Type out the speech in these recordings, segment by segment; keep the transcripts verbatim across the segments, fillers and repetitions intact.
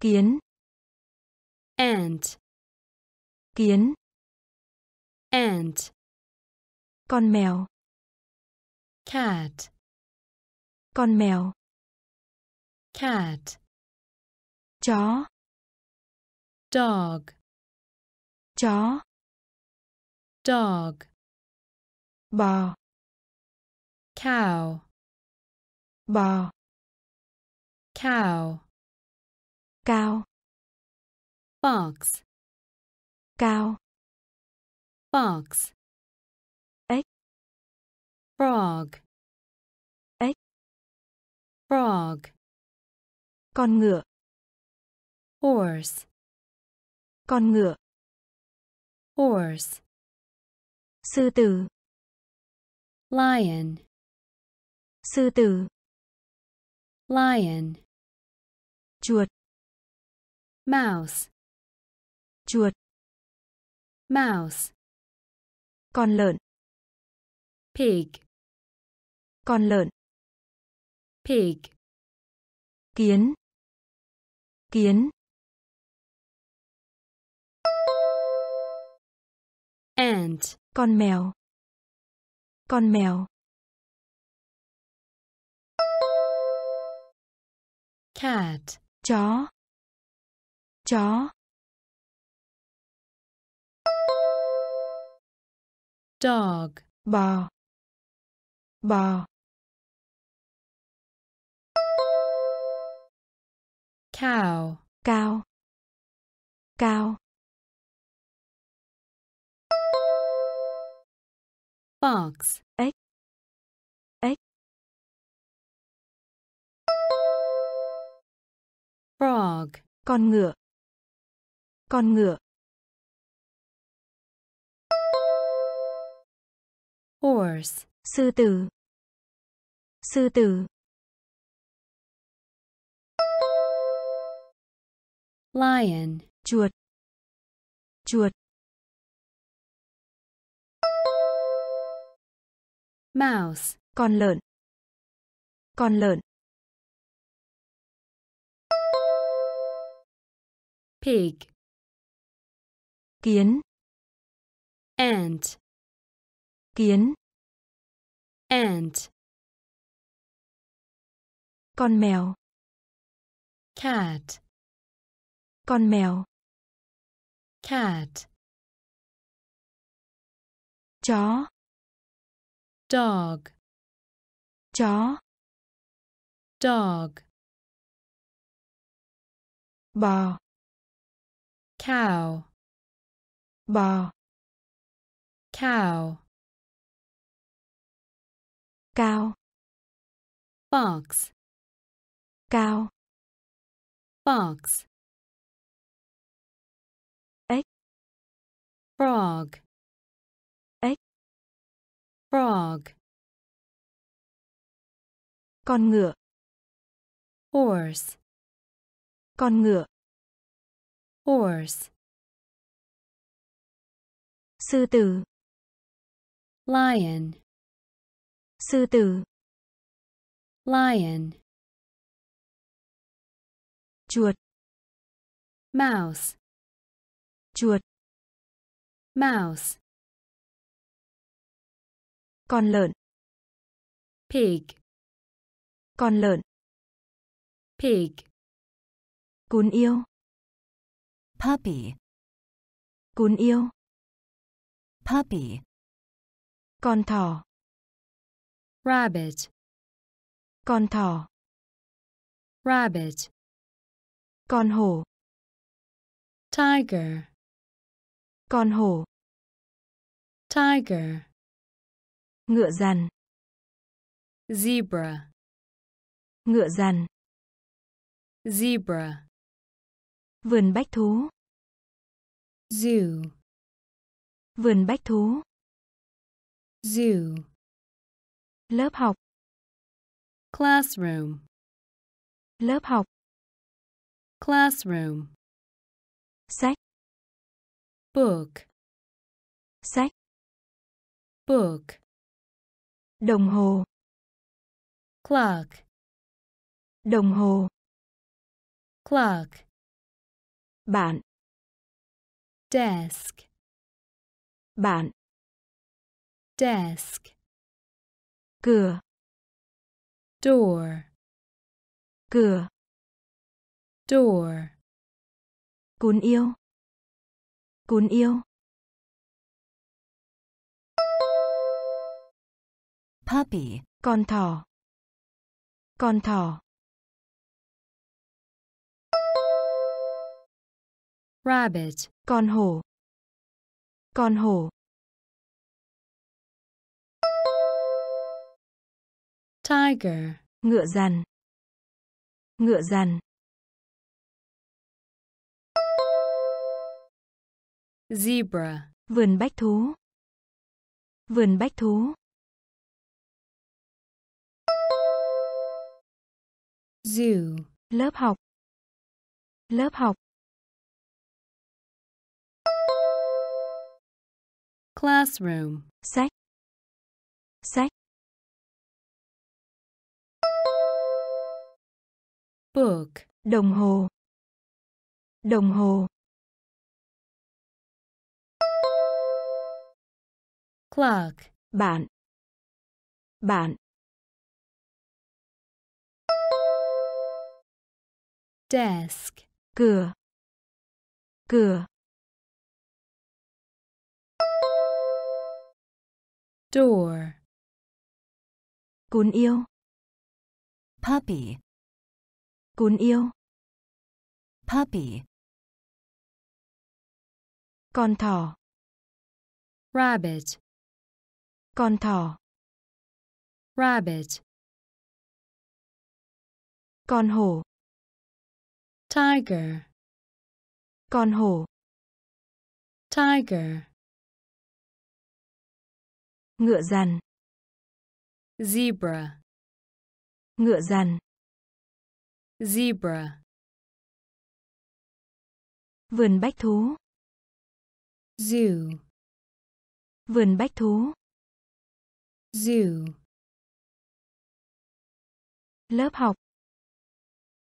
kiến ant, kiến ant, con mèo cat, con mèo cat, chó dog, chó dog, bò cow, bò cow, cao box, cao box, egg frog, egg frog, con ngựa horse, con ngựa horse, sư tử lion, sư tử lion, chuột mouse, chuột mouse, con lợn pig, con lợn pig, kiến kiến, ant, con mèo con mèo, cat, chó chó, dog, bò bò, cow, cao cao, box, egg egg, frog, con ngựa con ngựa, horse, sư tử sư tử, lion, chuột chuột, mouse, con lợn con lợn, pig, kiến ant, kiến ant, con mèo cat, con mèo cat, chó dog, chó dog, bò cow, bò cow, cao box, cao box, egg frog, egg frog, con ngựa horse, con ngựa horse, sư tử lion, sư tử lion, chuột mouse, chuột mouse, con lợn pig, con lợn pig, cún yêu puppy, cún yêu puppy, con thỏ rabbit, con thỏ rabbit, con hổ tiger, con hổ tiger, ngựa dằn zebra, ngựa dằn zebra, vườn bách thú zoo, vườn bách thú zoo, lớp học classroom, lớp học classroom, sách book, sách book, đồng hồ clock, đồng hồ clock, bạn, desk, bạn, desk, cửa, door, cửa, door, cún yêu, cún yêu. Puppy, con thỏ, con thỏ. Rabbit, con hổ, con hổ. Tiger, ngựa rằn, ngựa rằn. Zebra, vườn bách thú, vườn bách thú. Zoo, lớp học, lớp học. Classroom, sách, sách. Book, đồng hồ, đồng hồ. Clock, bạn, bạn. Desk, cửa, cửa. Door, cún yêu. Puppy, cún yêu. Puppy. Con thỏ. Rabbit, con thỏ. Rabbit. Con hổ. Tiger, con hổ. Tiger. Ngựa rằn, zebra. Ngựa rằn, zebra. Vườn bách thú, zoo. Vườn bách thú, zoo. Lớp học,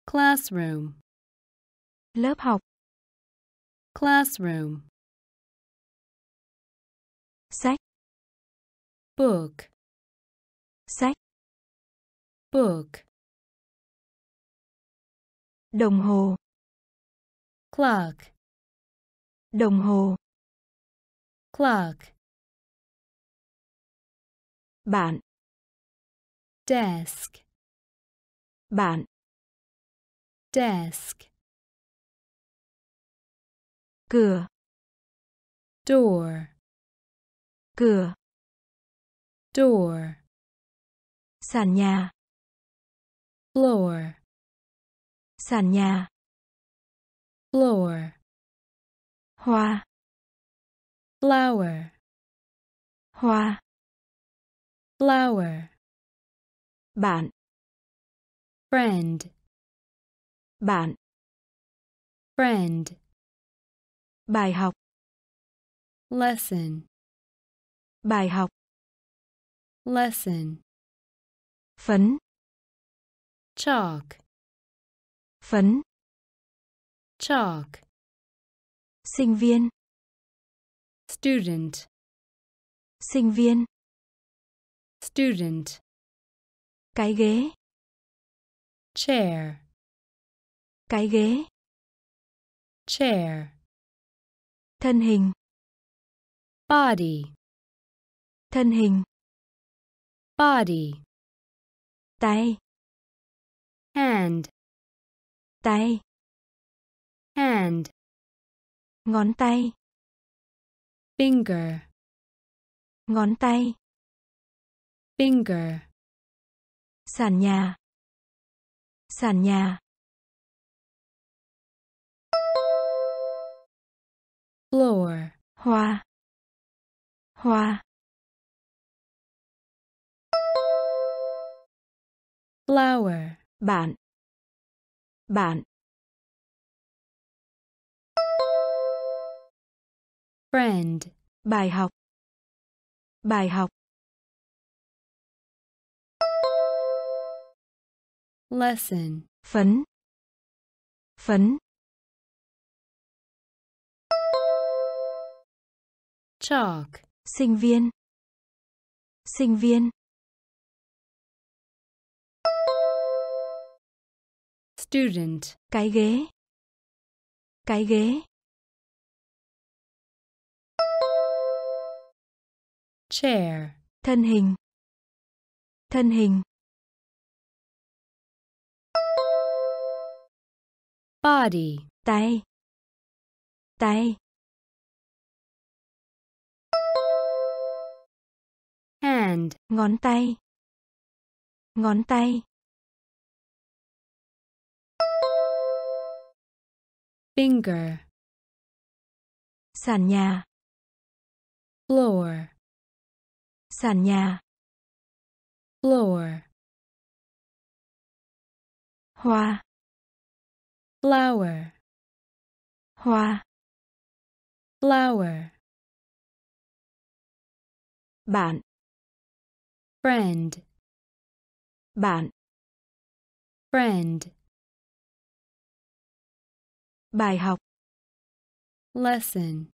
classroom. Lớp học, classroom. Sách, book. Sách, book. Đồng hồ, clock. Đồng hồ, clock. Bạn, desk. Bạn, desk. Cửa, door. Cửa, door. Sàn nhà, floor. Sàn nhà, floor. Hoa, flower. Hoa, flower. Bạn, friend. Bạn, friend. Bài học, lesson. Bài học, lesson. Phấn, chalk. Phấn, chalk. Sinh viên, student. Sinh viên, student. Cái ghế, chair. Cái ghế, chair. Thân hình, body. Thân hình, body. Tay, hand. Tay, hand. Ngón tay, finger. Ngón tay, finger. Sàn nhà, sàn nhà. Floor, hoa, hoa. Flower, bạn, bạn. Friend, bài học, bài học. Lesson, phấn, phấn. Chalk. Sinh viên. Sinh viên. Student. Cái ghế. Cái ghế. Chair. Thân hình. Thân hình. Body. Tay. Tay. Hand. Ngón tay. Ngón tay. Finger. Sàn nhà. Floor. Sàn nhà. Floor. Hoa. Flower. Hoa. Flower. Bạn. Friend. Bạn. Friend. Bài học. Lesson.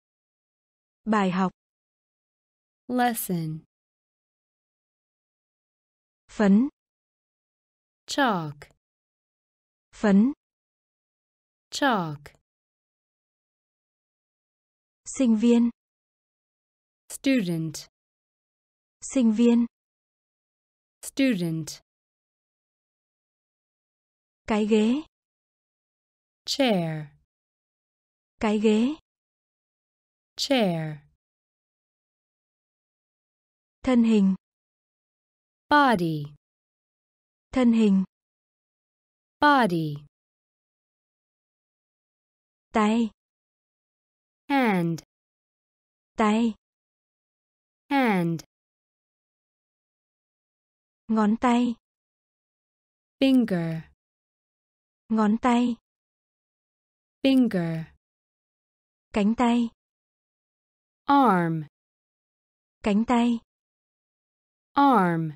Bài học. Lesson. Phấn. Chalk. Phấn. Chalk. Sinh viên. Student. Sinh viên. Student. Cái ghế. Chair. Cái ghế. Chair. Thân hình. Body. Thân hình. Body. Tay. Hand. Tay. Hand. Ngón tay. Finger. Ngón tay. Finger. Cánh tay. Arm. Cánh tay. Arm.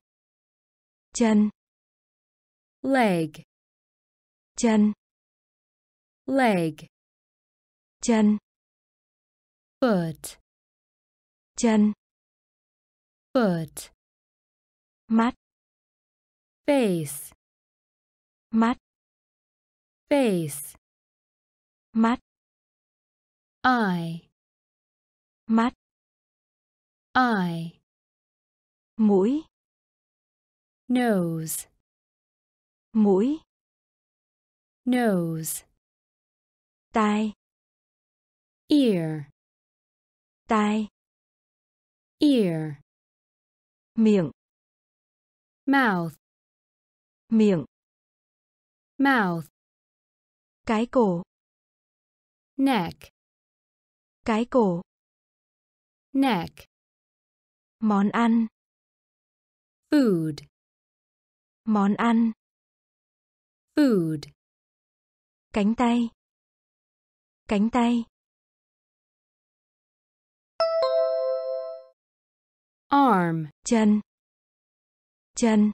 Chân. Leg. Chân. Leg. Chân. Foot. Chân. Foot. Mắt. Face. Mắt. Face. Mắt. Eye. Mắt. Eye. Mũi. Nose. Mũi. Nose. Tai. Ear. Tai. Ear. Miệng. Mouth. Miệng. Mouth. Cái cổ. Neck. Cái cổ. Neck. Món ăn. Food. Món ăn. Food. Cánh tay. Cánh tay. Arm. Chân. Chân.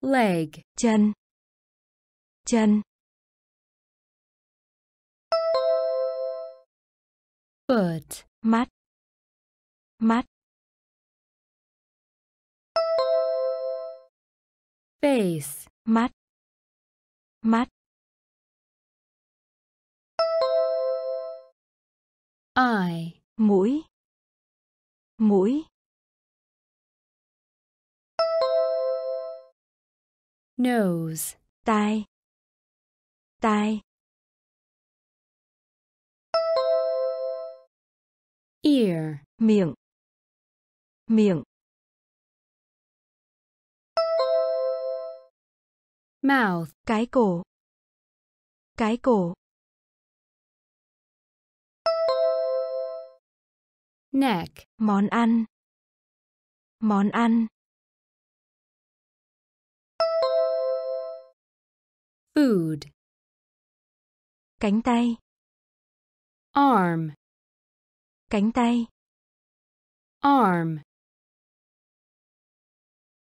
Leg. Chân. Chân. Foot. Mắt. Mắt. Face. Mắt. Mắt. Eye. Mũi. Mũi. Nose. Tai. Tai. Ear. Miệng. Miệng. Mouth. Cái cổ. Cái cổ. Neck. Món ăn. Món ăn. Food. Cánh tay. Arm. Cánh tay. Arm.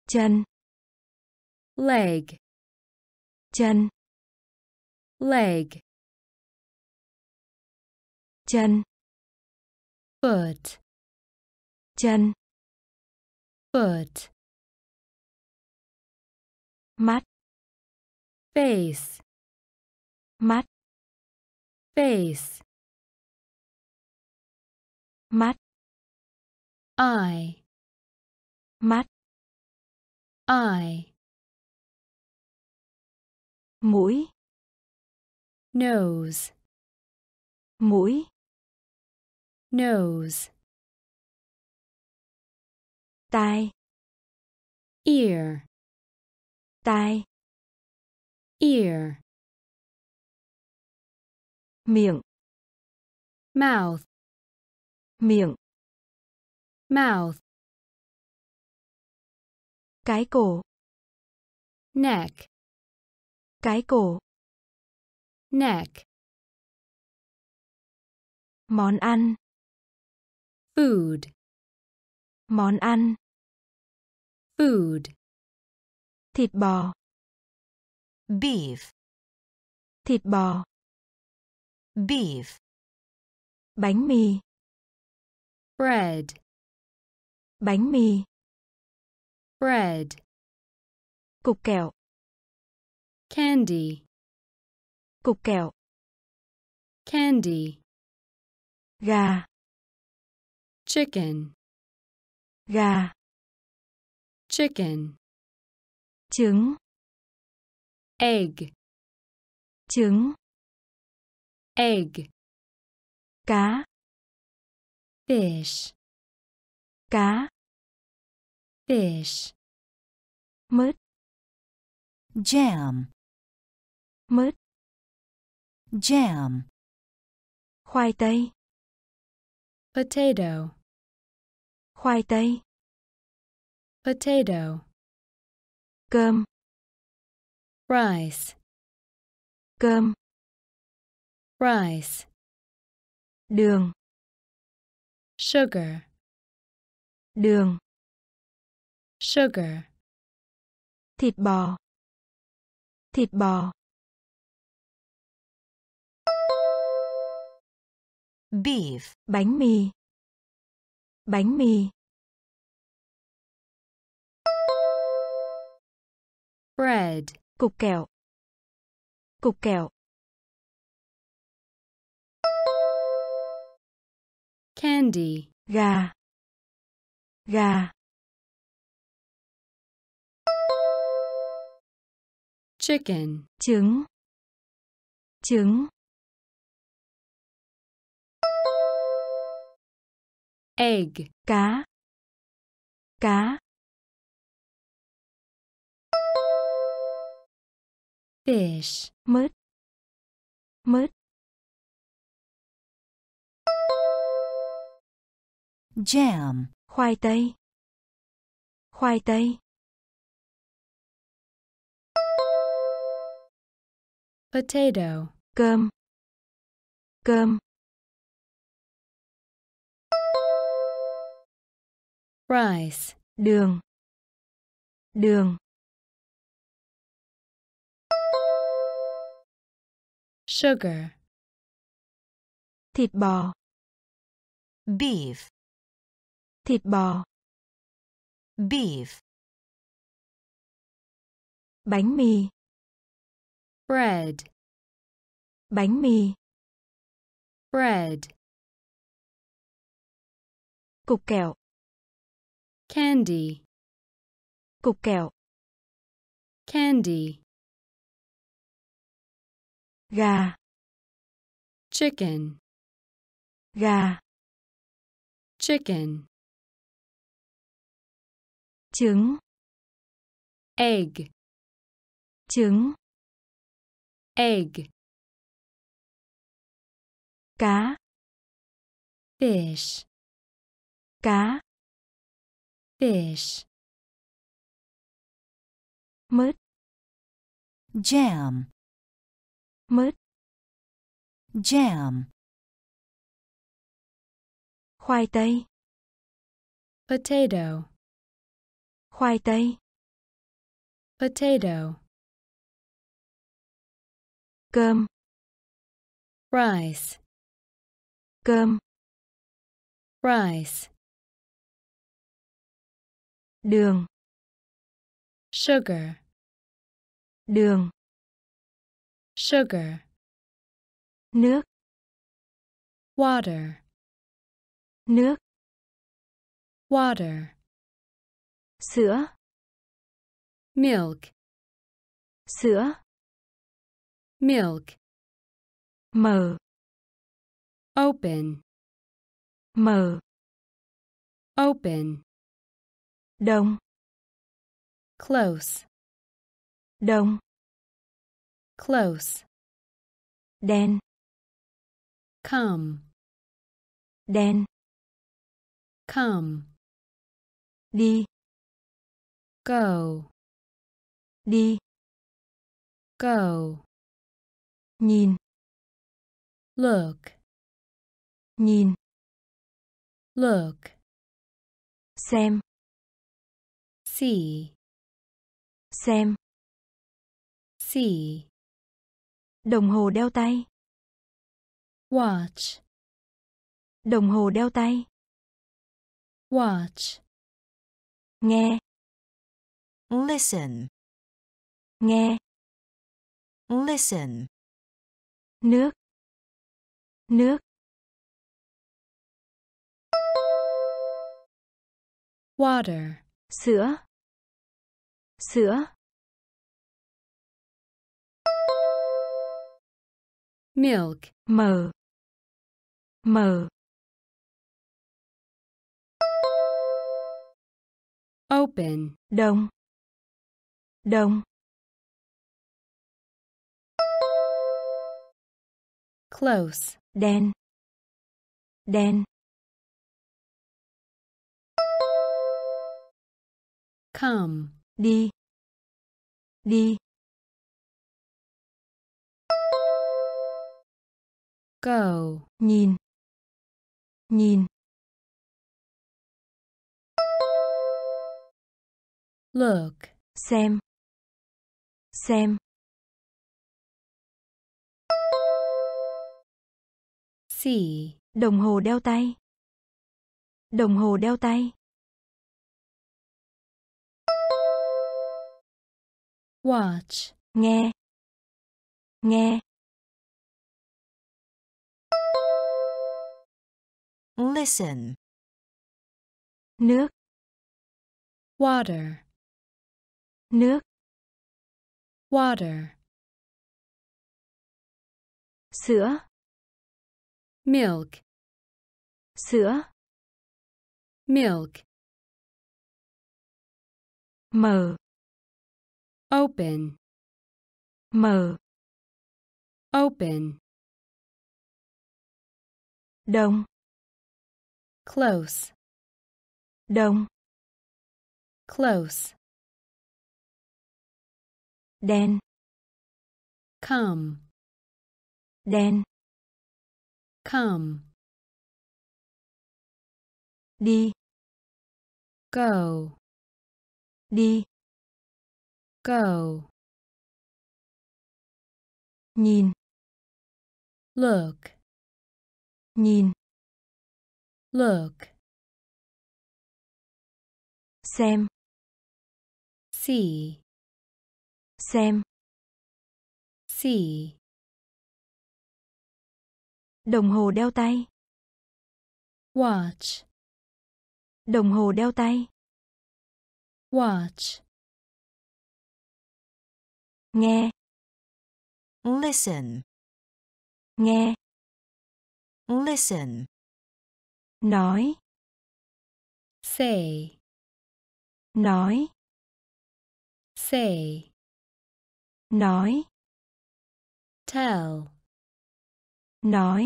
Chân. Leg. Chân. Leg. chân foot, chân foot, mắt face, mắt face, mắt eye, mắt eye, mũi nose, mũi nose, tai ear, tai ear, miệng mouth, miệng mouth, cái cổ neck, cái cổ neck, món ăn food, món ăn food, thịt bò beef, thịt bò beef, bánh mì bread, bánh mì bread, cục kẹo candy, cục kẹo candy, gà chicken, gà chicken, trứng egg, trứng egg, cá fish, cá fish, mứt jam, mứt jam, khoai tây potato, khoai tây potato, cơm rice, cơm rice, đường sugar, đường sugar, thịt bò thịt bò, beef bánh mì bánh mì, bread cục kẹo cục kẹo, candy gà gà, chicken trứng trứng, egg cá cá, fish mứt mứt, jam khoai tây khoai tây, potato cơm cơm, rice đường đường, sugar thịt bò beef, thịt bò beef, bánh mì bread, bánh mì bread, cục kẹo candy, cục kẹo candy, gà chicken, gà chicken, trứng egg, trứng egg, cá fish, cá fish, mứt jam, mứt jam, khoai tây potato, khoai tây potato, cơm rice, cơm, rice, đường, sugar, đường, sugar, nước, water, nước, water, sữa, milk, sữa, milk, mở, open, mở, open, đông, close, đông, close, đen, come, đen, come, đi, go, đi, go, nhìn, look, nhìn, look, xem, see, xem, see, đồng hồ đeo tay, watch, đồng hồ đeo tay, watch, nghe, listen, nghe, listen, nước, nước, water, sữa, sữa, milk, mờ, mờ, open, đông, đông, close, đen, đen, come, đi, đi, go, nhìn, nhìn, look, xem, xem, see, đồng hồ đeo tay, đồng hồ đeo tay, watch, nghe, nghe, listen, nước, water, nước, water, sữa, milk, sữa, milk, mở, open, mở, open, đông, close, đông, close, đen, come, đen, come, đi, go, đi, go, nhìn, look, nhìn, look, xem, see, xem, see, đồng hồ đeo tay, watch, đồng hồ đeo tay, watch, nghe, listen, nghe, listen, nói, say, nói, say, nói, tell, nói,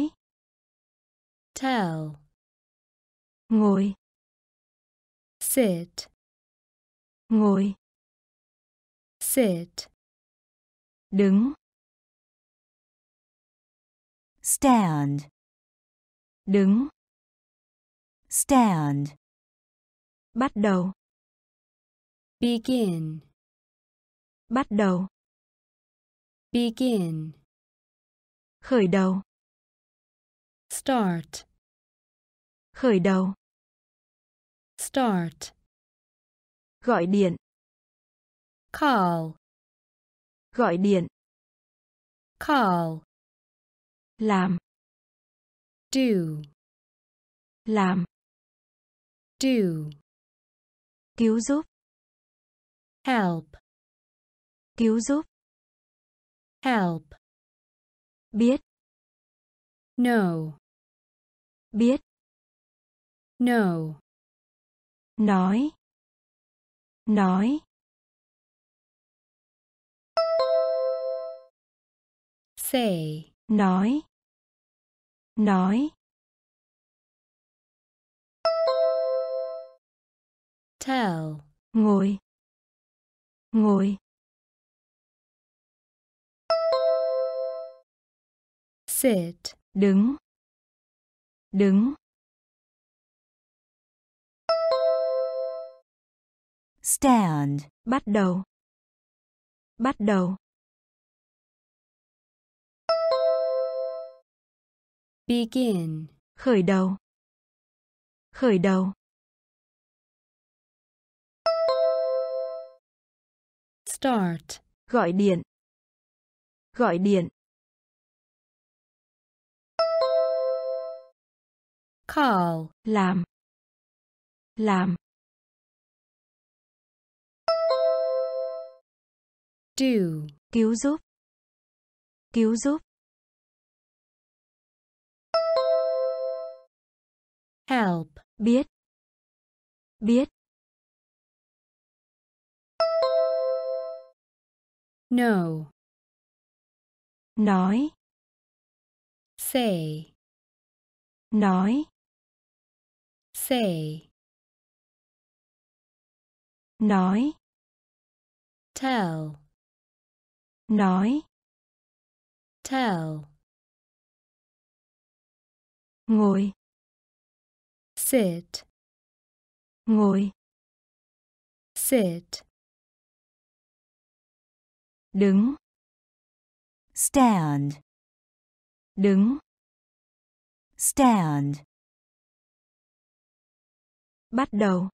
tell, ngồi, sit, ngồi, sit, đứng, stand, đứng, stand, bắt đầu, begin, bắt đầu, begin, khởi đầu, start, Khởi đầu. Start. Gọi điện. Call. Gọi điện. Call. Làm. Do. Làm. Do. Cứu giúp. Help. Cứu giúp. Help. Biết. Know. Biết. Know. Nói. Nói. Say. Nói. Nói. Tell. Ngồi. Ngồi. Sit. Đứng. Đứng. Stand. Bắt đầu. Bắt đầu. Begin. Khởi đầu. Khởi đầu. Start. Gọi điện. Gọi điện. Call. Làm. Làm. Do. Cứu giúp. Cứu giúp. Help. Biết. Biết. Know. Nói. Say. Nói. Say. Nói. Tell. Nói. Tell. Ngồi. Sit. Ngồi. Sit. Đứng. Stand. Đứng. Stand. Bắt đầu.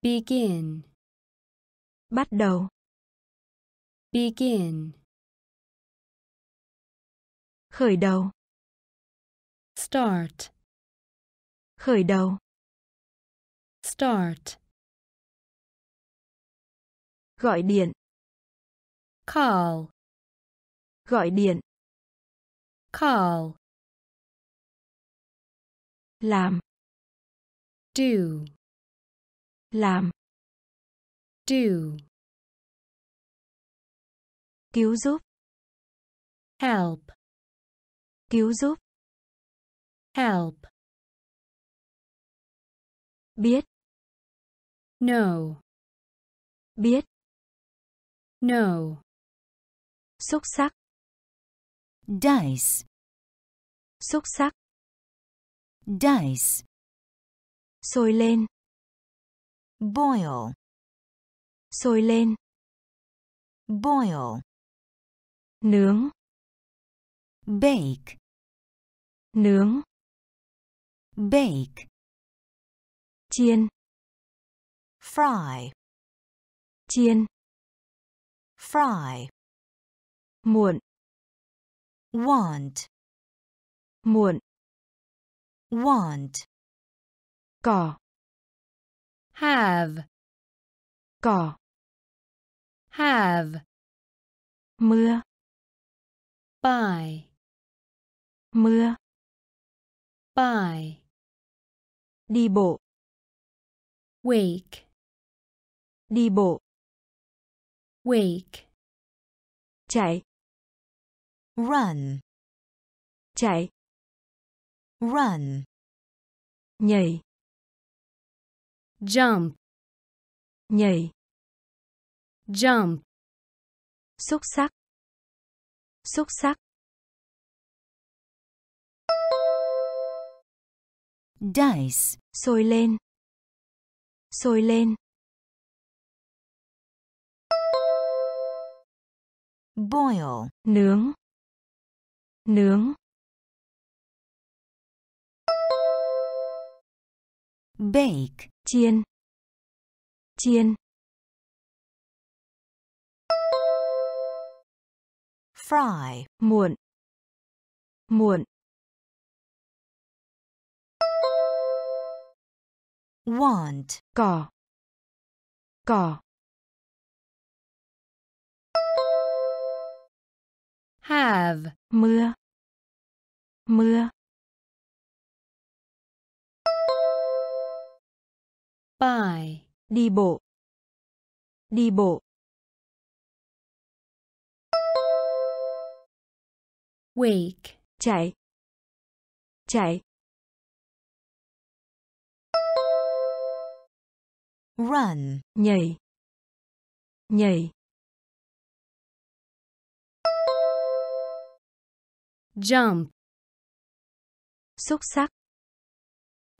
Begin. Bắt đầu. Begin. Khởi đầu. Start. Khởi đầu. Start. Gọi điện. Call. Gọi điện. Call. Làm. Do. Làm. Do. Cứu giúp. Help. Cứu giúp. Help. Biết. Know. Biết. Know. Xúc xắc. Dice. Xúc xắc. Dice. Sôi lên. Boil. Sôi lên. Boil. Nướng. Bake. Nướng. Bake. Chiên. Fry. Chiên. Fry. Muộn. Want. Muộn. Want. Cỏ. Have. Cỏ. Have. Mưa. Buy. Mưa. Buy. Đi bộ. Wake. Đi bộ. Wake. Chạy. Run. Chạy. Run. Nhảy. Jump. Nhảy. Jump. Xúc xắc. Xúc xắc. Dice. Sôi lên. Sôi lên. Boil. Nướng. Nướng. Bake. Chiên. Chiên. Fry. Muộn. Muộn. Want. Cỏ. Cỏ. Have. Mưa. Mưa. By. Đi bộ. Đi bộ. Wake. Chạy. Chạy. Run. Nhảy. Nhảy. Jump. Xúc xắc.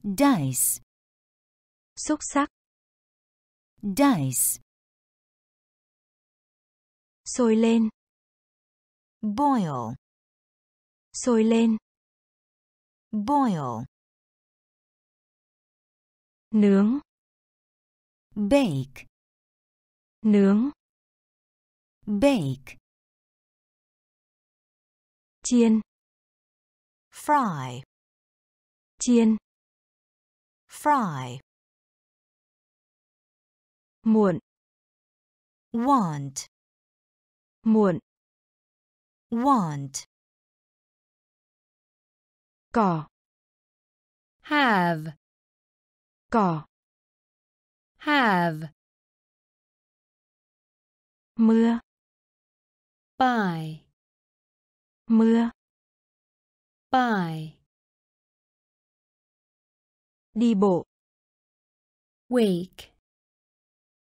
Dice. Xúc xắc. Dice. Sôi lên. Boil. Sôi lên. Boil. Nướng. Bake. Nướng. Bake. Chiên. Fry. Chiên. Fry. Muộn. Want. Muộn. Want. Cỏ. Have. Cỏ. Have. Mưa. By. Mưa. By. Đi bộ. Wake.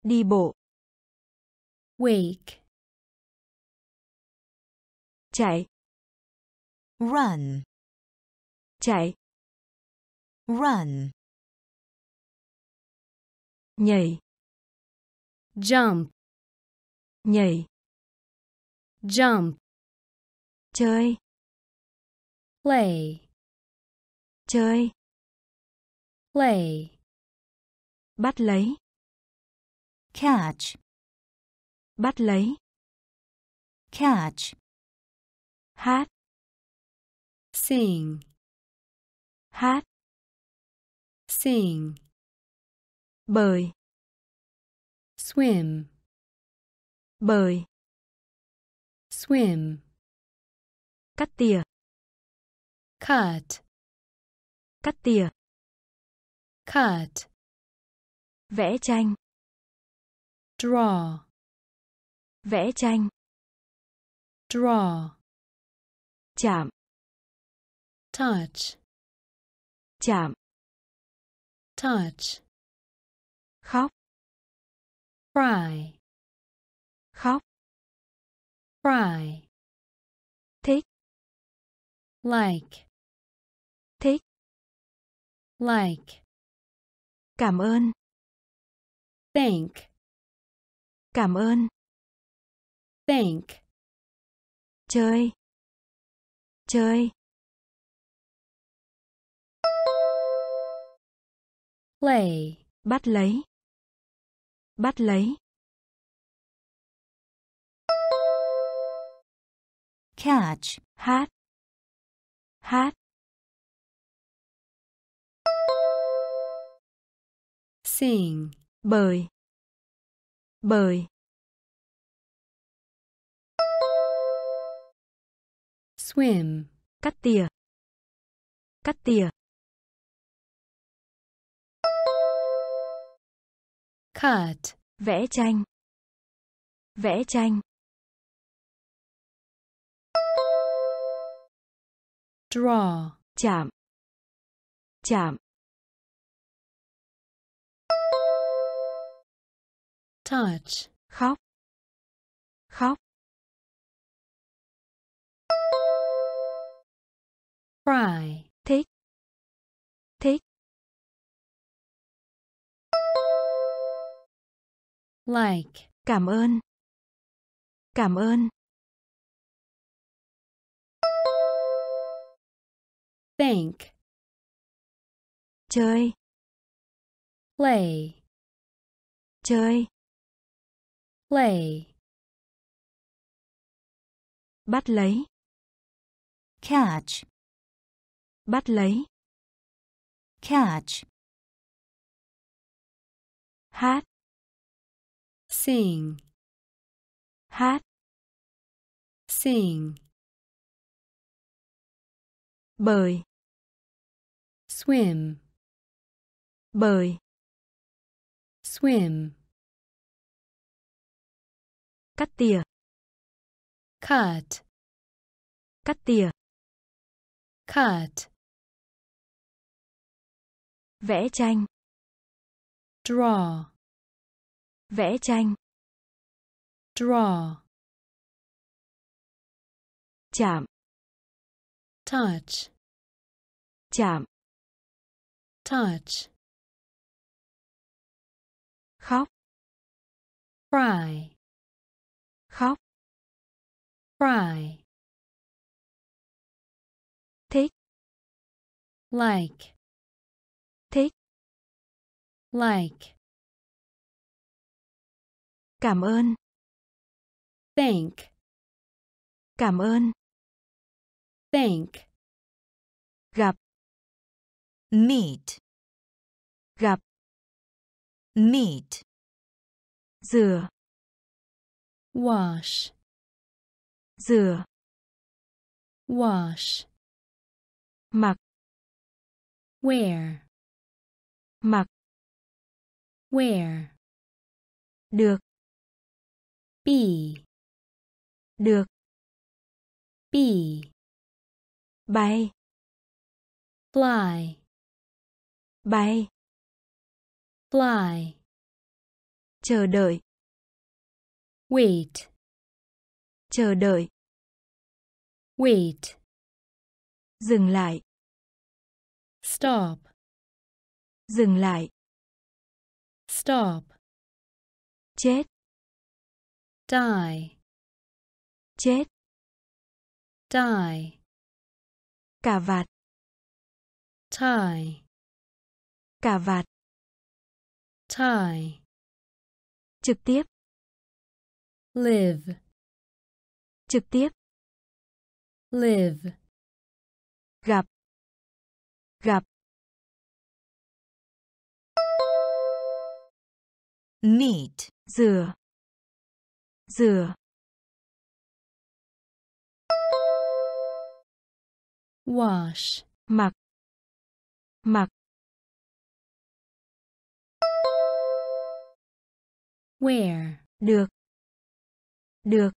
Đi bộ. Wake. Chạy. Run. Chạy. Run. Nhảy. Jump. Nhảy. Jump. Chơi. Play. Chơi. Play. Bắt lấy. Catch. Bắt lấy. Catch. Hát. Sing. Hát. Sing. Bơi. Swim. Bơi. Swim. Cắt tỉa. Cut. Cắt tỉa. Cut. Vẽ tranh. Draw. Vẽ tranh. Draw. Chạm. Touch. Chạm. Touch. Khóc. Cry. Khóc. Cry. Thích. Like. Thích. Like. Cảm ơn. Thank. Cảm ơn. Thank. Chơi. Chơi. Play. Bắt lấy. Bắt lấy. Catch. Hát. Hát. Sing. Bơi. Bơi. Swim. Cắt tỉa. Cắt tỉa. Cut. Vẽ tranh. Vẽ tranh. Draw. Chạm. Chạm. Touch. Khóc. Khóc. Cry. Thích. Thích. Like. Cảm ơn. Cảm ơn. Thank. Chơi. Play. Chơi. Play. Bắt lấy. Catch. Bắt lấy. Catch. Hát. Sing. Hát. Sing. Bơi. Swim. Bơi. Swim. Cắt tỉa. Cut. Cắt tỉa. Cut. Vẽ tranh. Draw. Vẽ tranh. Draw. Chạm. Touch. Chạm. Touch. Khóc. Cry. Khóc. Cry. Thích. Like. Thích. Like. Cảm ơn. Thank. Cảm ơn. Thank. Gặp. Meet. Gặp. Meet. Rửa. Wash. Rửa. Wash. Mặc. Wear. Mặc. Wear. Được. Be. Được. Be. Bay. Fly. Bay. Fly. Chờ đợi. Wait. Chờ đợi. Wait. Dừng lại. Stop. Dừng lại. Stop. Chết. Die. Chết. Die. Cà vạt. Tie. Cà vạt. Tie. Trực tiếp. Live. Trực tiếp. Live. Gặp. Gặp. Meet. Rửa. Rửa. Wash. Mặc. Mặc. Wear. Được. Được.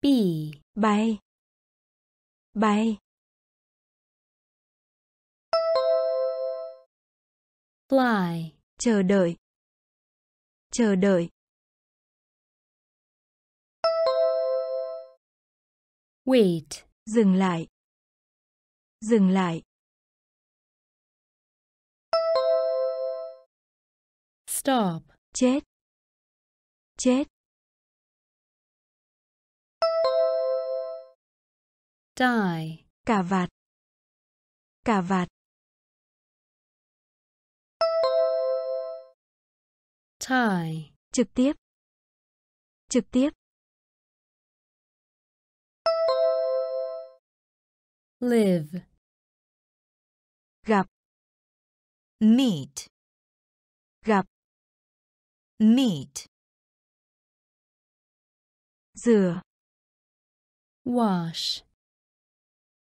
Be. Bay. Bay. Fly. Chờ đợi. Chờ đợi. Wait. Dừng lại. Dừng lại. Stop. Chết. Chết. Die. Cà vạt. Cà vạt. Tie. Trực tiếp. Trực tiếp. Live. Gặp. Meet. Gặp. Meet. Rửa. Wash.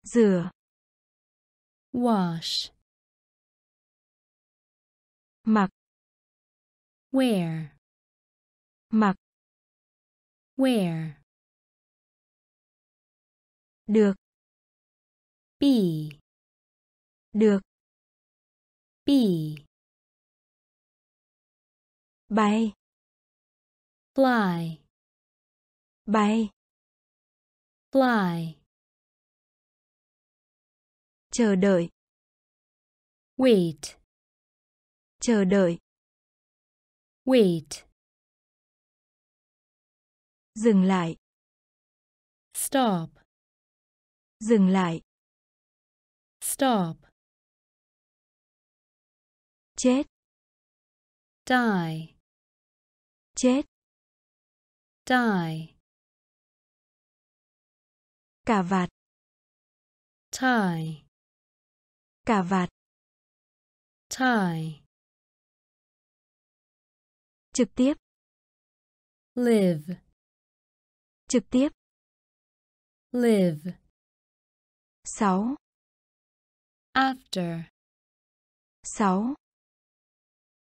Rửa. Wash. Mặc. Wear. Mặc. Wear. Được. Be. Được. Be. Bay. Fly. Bay. Fly. Chờ đợi. Wait. Chờ đợi. Wait. Dừng lại. Stop. Dừng lại. Stop. Chết. Die. Chết. Die. Cà vạt. Tie. Cà vạt. Tie. Trực tiếp. Live. Trực tiếp. Live. Sáu. After. Sáu.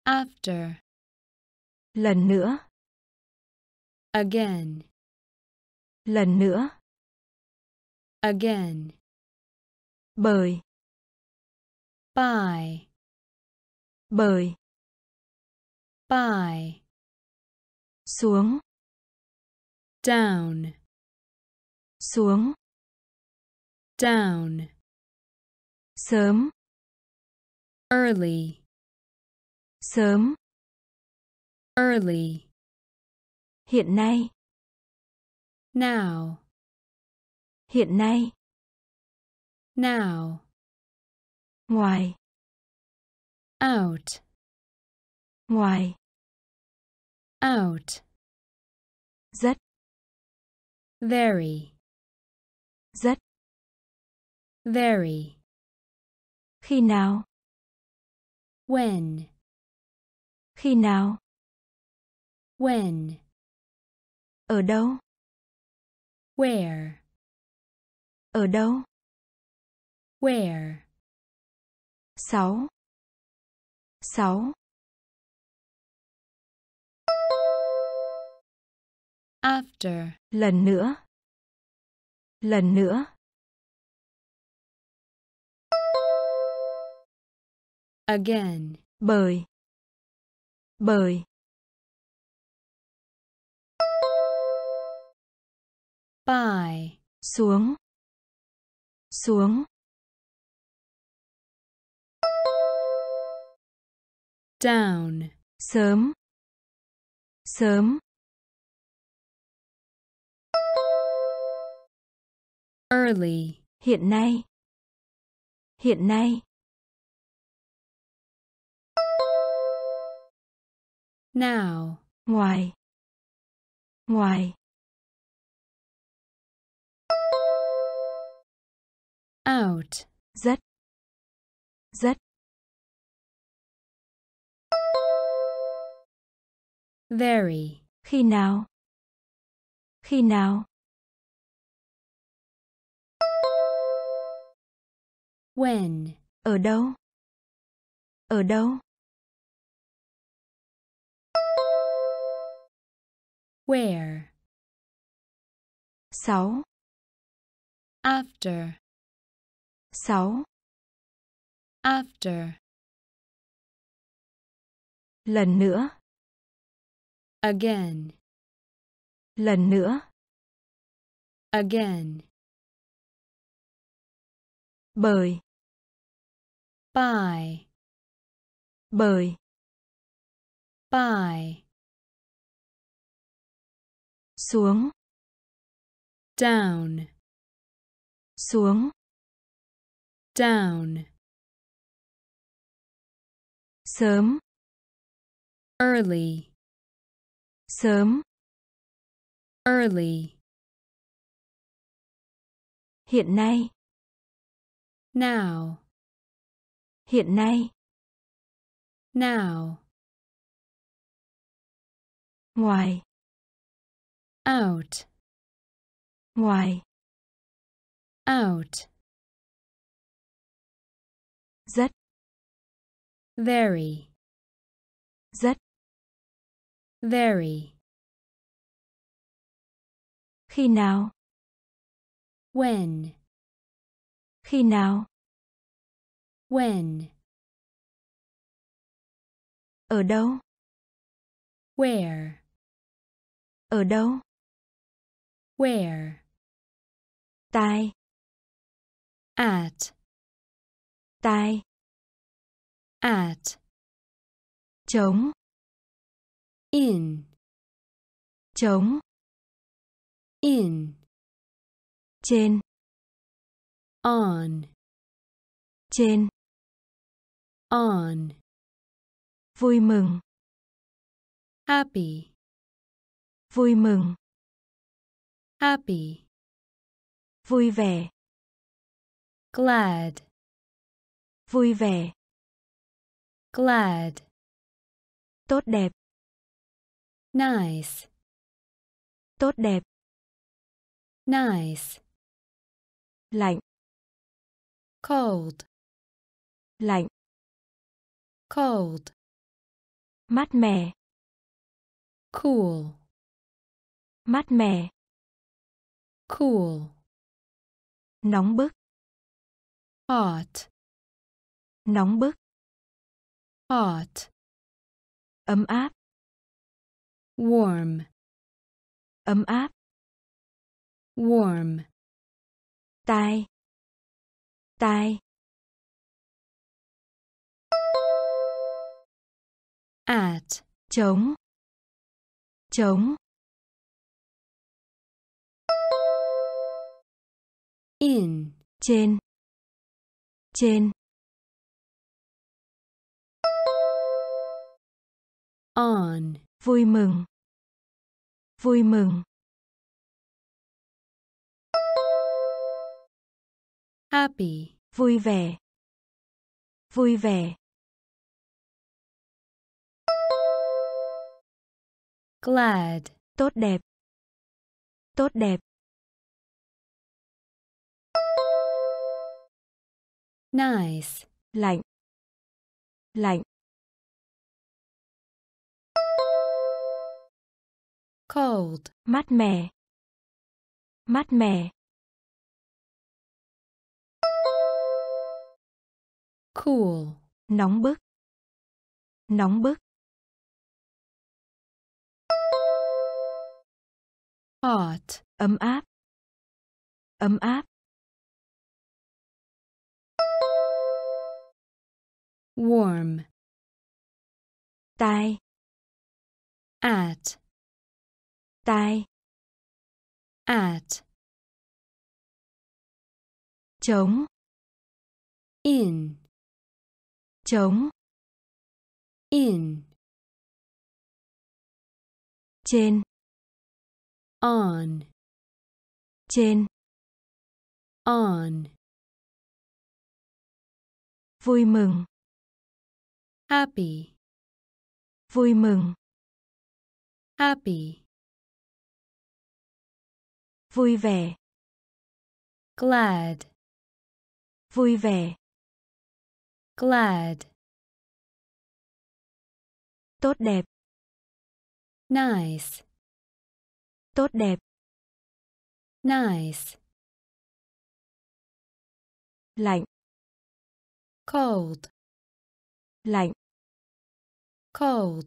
After. Lần nữa. Again. Lần nữa. Again. Bởi. By. Bởi. By. Xuống. Down. Xuống. Down. Sớm. Early. Sớm. Early. Hiện nay. Now. Hiện nay. Now. Ngoài. Out. Ngoài. Out. Rất. Very. Rất. Very. Khi nào? When. Khi nào? When. Ở đâu? Where. Ở đâu? Where. Sáu. Sáu. After. Lần nữa. Lần nữa. Again. Bởi. Bởi. By. Xuống. Xuống. Down. Sớm. Sớm. Early. Hiện nay. Hiện nay. Now. Ngoài. Ngoài. Out. Rất. Rất. Very. Khi nào? Khi nào? When. Ở đâu? Ở đâu? Where. Sáu. After. Sáu. After. Lần nữa. Again. Lần nữa. Again. Bởi. By. Bởi. By. Xuống. Down. Xuống. Down. Sớm. Early. Sớm. Early. Hiện nay. Now. Hiện nay. Now. Ngoài. Out. Ngoài. Out. Rất. Very. Rất. Very. Khi nào? When. Khi nào? When. Ở đâu? Where. Ở đâu? Where. Tại. At. Tại. At. Chống. In. Chống. In. Trên. On. trên. On. Vui mừng. Happy. Vui mừng. Happy. Vui vẻ. Glad. Vui vẻ. Glad. Tốt đẹp. Nice. Tốt đẹp. Nice. Lạnh. Cold. Lạnh. Cold. Mát mẻ. Cool. Mát mẻ. Cool. Nóng bức. Hot. Nóng bức. Hot. Ấm áp. Warm. Ấm áp. Warm. Tai. Tai. At. Trống. Trống. In. Trên. Trên. On. Vui mừng. Vui mừng. Happy. Vui vẻ. Vui vẻ. Glad. Tốt đẹp. Tốt đẹp. Nice. Lạnh. Lạnh. Cold. Mát mẻ. Mát mẻ. Cool. Nóng bức. Nóng bức. Hot. Ấm áp. Ấm áp. Warm. Tai. At. Tai. At. Trống. In. Trống. In. Trên. On. Trên. On. Vui mừng. Happy. Vui mừng. Happy. Vui vẻ. Glad. Vui vẻ. Glad. Tốt đẹp. Nice. Tốt đẹp. Nice. Lạnh. Cold. Lạnh. Cold.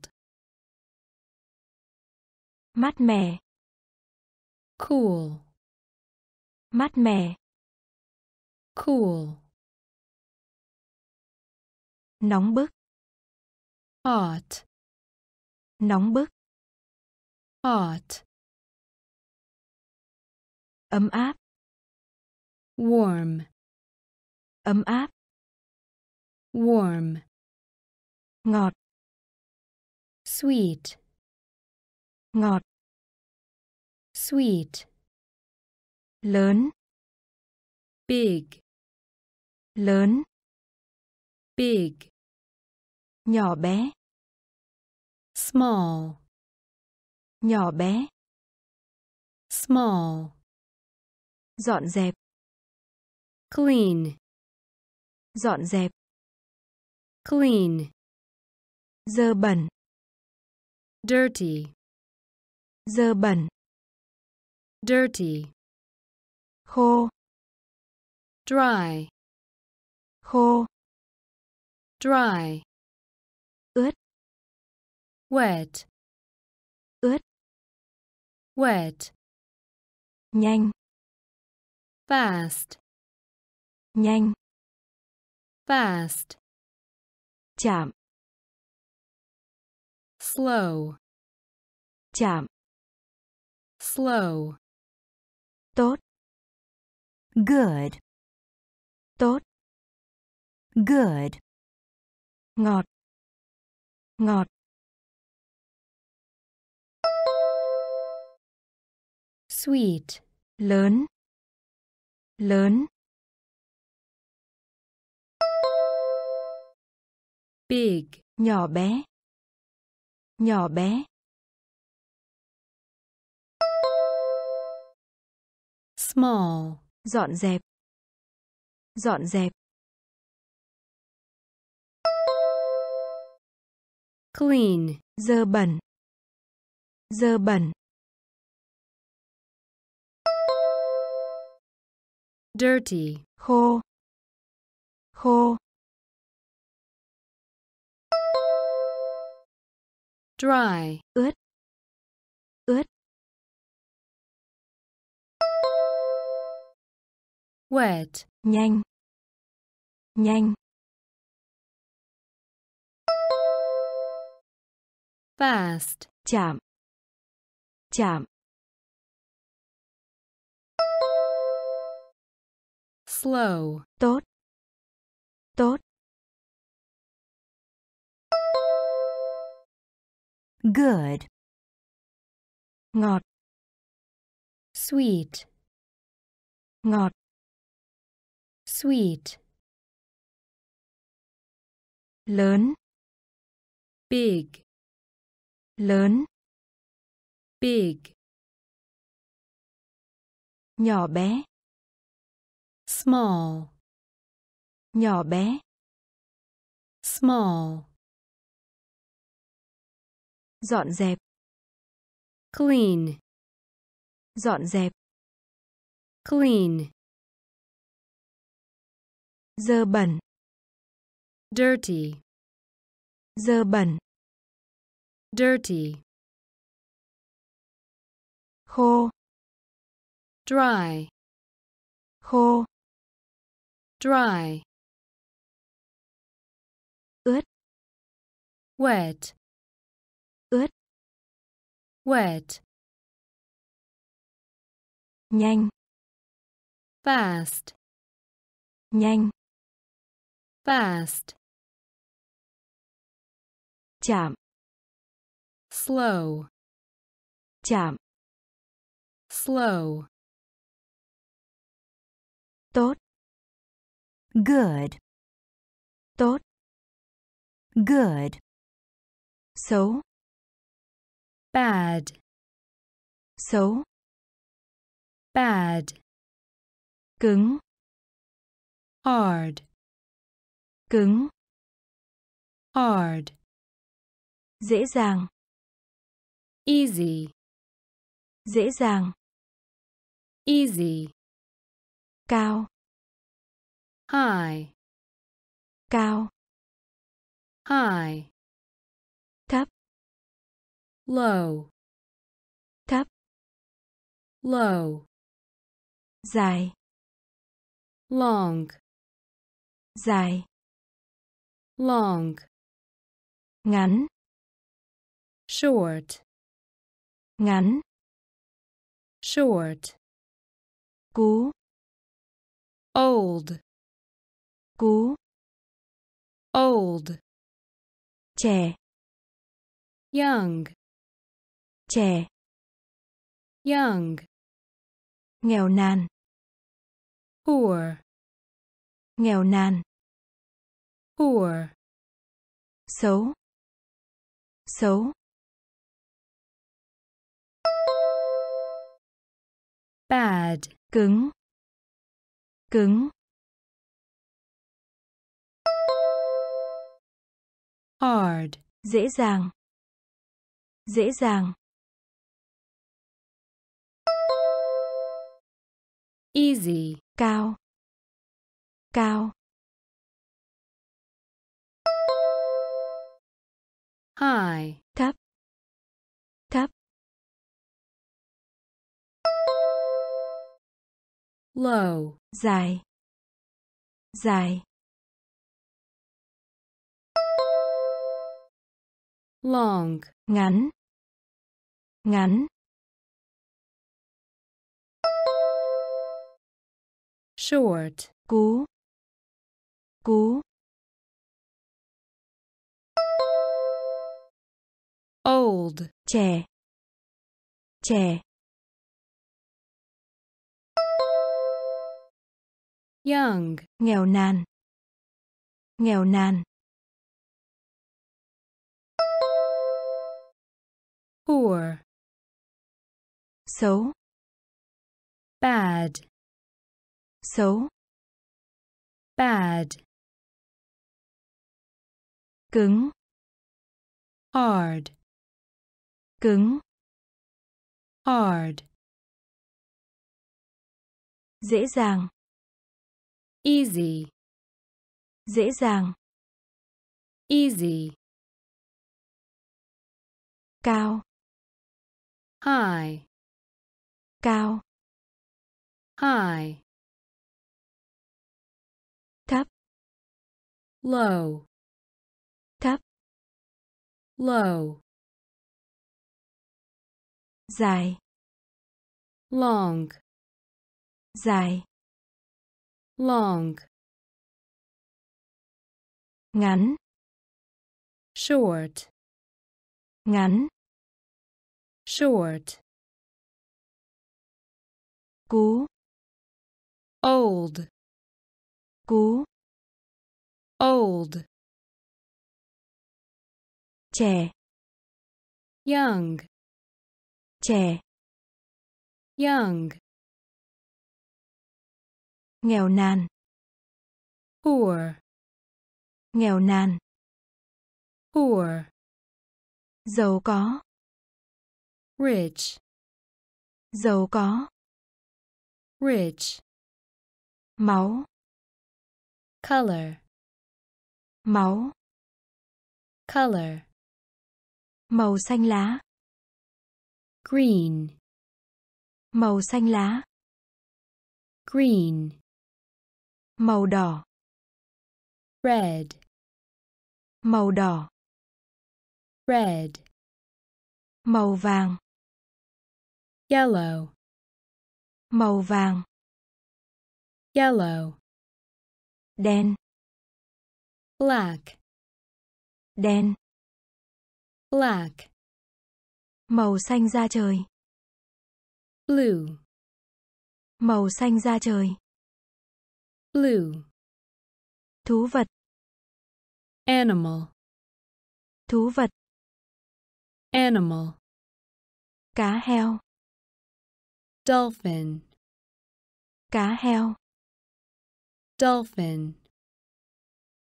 Mát mẻ. Cool. Mát mẻ. Cool. Nóng bức. Hot. Nóng bức. Hot. Ấm áp. Warm. Ấm áp. Warm. Ngọt. Sweet. Ngọt. Sweet. Lớn. Big. Lớn. Big. Nhỏ bé. Small. Nhỏ bé. Small. Dọn dẹp. Clean. Dọn dẹp. Clean. Dơ bẩn. Dirty. Dơ bẩn. Dirty. Khô. Dry. Khô. Dry. Ướt. Wet. Ướt. Wet. Nhanh. Fast. Nhanh. Fast. Chạm. Slow. Chạm. Slow. Tốt. Good. Tốt. Good. Ngọt. Ngọt. Sweet. Lớn. Lớn. Big. Nhỏ bé. Nhỏ bé. Small. Dọn dẹp. Dọn dẹp. Clean. Dơ bẩn. Dơ bẩn. Dirty. Khô. Khô. Dry. Ướt. Ướt. Wet. Nhanh. Nhanh. Fast. Chạm. Chạm. Slow. Tốt. Tốt. Good. Ngọt. Sweet. Ngọt. Sweet. Lớn. Big. Lớn. Big. Nhỏ bé. Small. Nhỏ bé. Small. Dọn dẹp. Clean. Dọn dẹp. Clean. Dơ bẩn. Dirty. Dơ bẩn. Dirty. Khô. Dry. Khô. Dry. Ướt. Wet. Ướt. Wet. Nhanh. Fast. Nhanh. Fast. Chạm. Slow. Chạm. Slow. Tốt. Good. Tốt. Good. Xấu. Bad. Xấu. Bad. Cứng. Hard. Cứng. Hard. Dễ dàng. Easy. Dễ dàng. Easy. Cao. High. Cao. High. Thấp. Low. Thấp. Low. Dài. Long. Dài. Long. Ngắn. Short. Ngắn. Short. Cú. Old. Cú. Old. Trẻ. Young. Trẻ. Young. Nghèo nàn. Poor. Nghèo nàn. Poor. Xấu. Xấu. Bad. Cứng. Cứng. Hard. Dễ dàng. Dễ dàng. Easy. Cao. Cao. High. Thấp. Thấp. Low. Dài. Dài. Long. Ngắn. Ngắn. Short. Cú. Cú. Old. Trẻ. Trẻ. Young. Nghèo nàn. Nghèo nàn. Poor. Xấu. Bad. Xấu. Bad. Cứng. Hard. Cứng. Hard. Dễ dàng. Easy. Dễ dàng. Easy. Cao. High. Cao. High. Thấp. Low. Thấp. Low. Dài. Long. Dài. Long. Ngắn. Short. Ngắn. Short. Cú. Old. Cú. Old. Trẻ. Young. Trẻ. Young. Nghèo nàn. Poor. Nghèo nàn. Poor. Giàu có. Rich. Giàu có. Rich. Máu. Color. Máu. Color. Màu xanh lá. Green. Màu xanh lá. Green. Màu đỏ. Red. Màu đỏ. Red. Màu vàng. Yellow. Màu vàng. Yellow. Đen. Black. Đen. Black. Màu xanh da trời. Blue. Màu xanh da trời. Blue. Thú vật. Animal. Thú vật. Animal. Cá heo. Dolphin. Cá heo. Dolphin.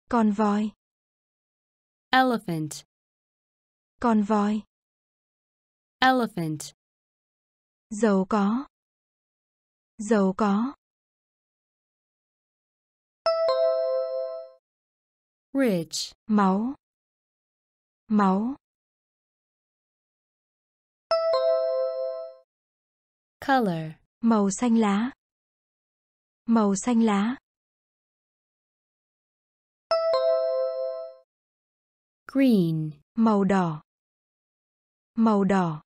Con voi. Elephant. Con voi. Elephant. Giàu có. Giàu có. Rich. Máu. Máu. Color. Màu xanh lá. Màu xanh lá. Green. Màu đỏ. Màu đỏ.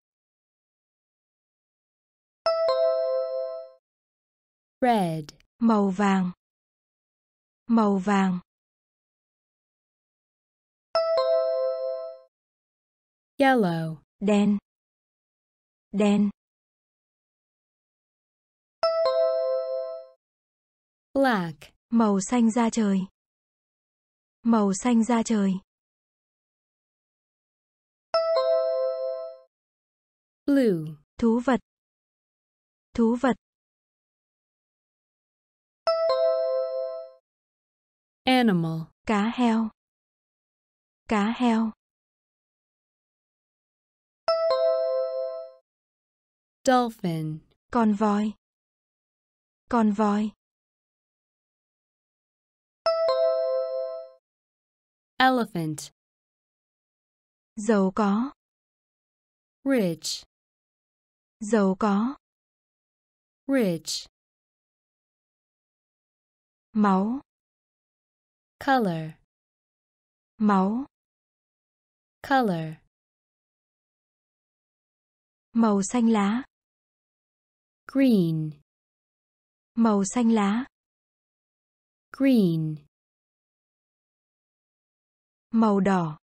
Red. Màu vàng. Màu vàng. Yellow. Đen. Đen. Black. Màu xanh da trời. Màu xanh da trời. Blue. Thú vật. Thú vật. Animal. Cá heo. Cá heo. Dolphin. Con voi. Con voi. Elephant. Giàu có. Rich. Giàu có. Rich. Máu. Color. Máu. Color. Màu xanh lá. Green. Màu xanh lá. Green. Màu đỏ.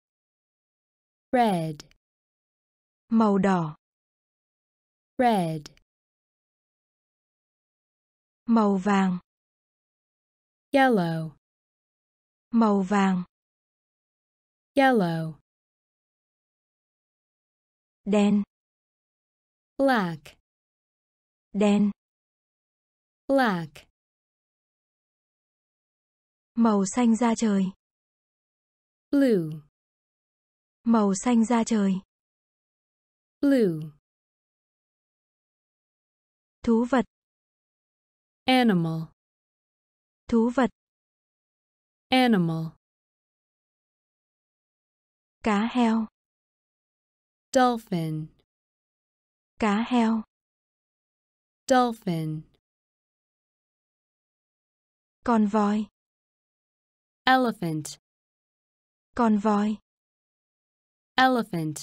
Red. Màu đỏ. Red. Màu vàng. Yellow. Màu vàng. Yellow. Đen. Black. Đen. Black. Màu xanh da trời. Blue. Màu xanh da trời. Blue. Thú vật. Animal. Thú vật. Animal. Cá heo. Dolphin. Cá heo. Dolphin. Con voi. Elephant. Con voi. Elephant.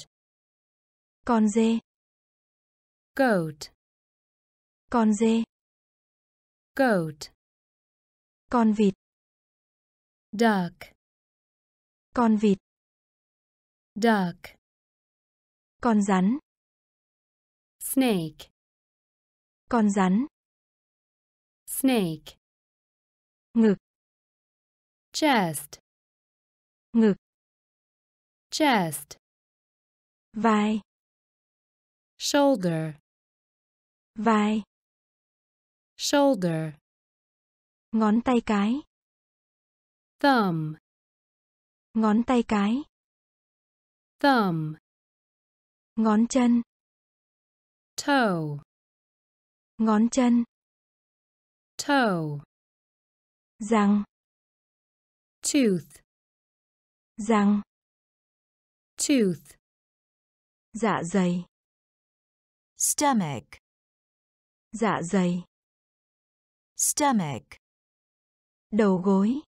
Con dê. Goat. Con dê. Goat. Con vịt. Duck. Con vịt. Duck. Con rắn. Snake. Con rắn. Snake. Ngực. Chest. Ngực. Chest. Vai. Shoulder. Vai. Shoulder. Ngón tay cái. Thumb. Ngón tay cái. Thumb. Ngón chân. Toe. Ngón chân. Toe. Răng. Tooth. Răng. Tooth. Dạ dày. Stomach. Dạ dày. Stomach. Đầu gối.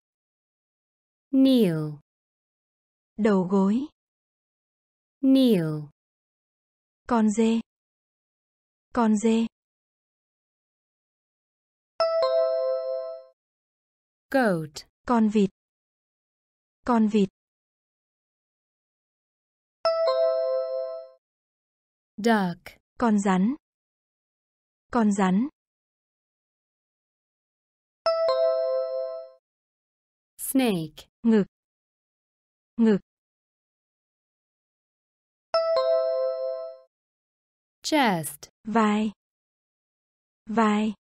Kneel. Đầu gối. Kneel. Con dê. Con dê. Goat. Con vịt. Con vịt. Duck. Con rắn. Con rắn. Snake. Ngực. Ngực. Chest. Vai. Vai.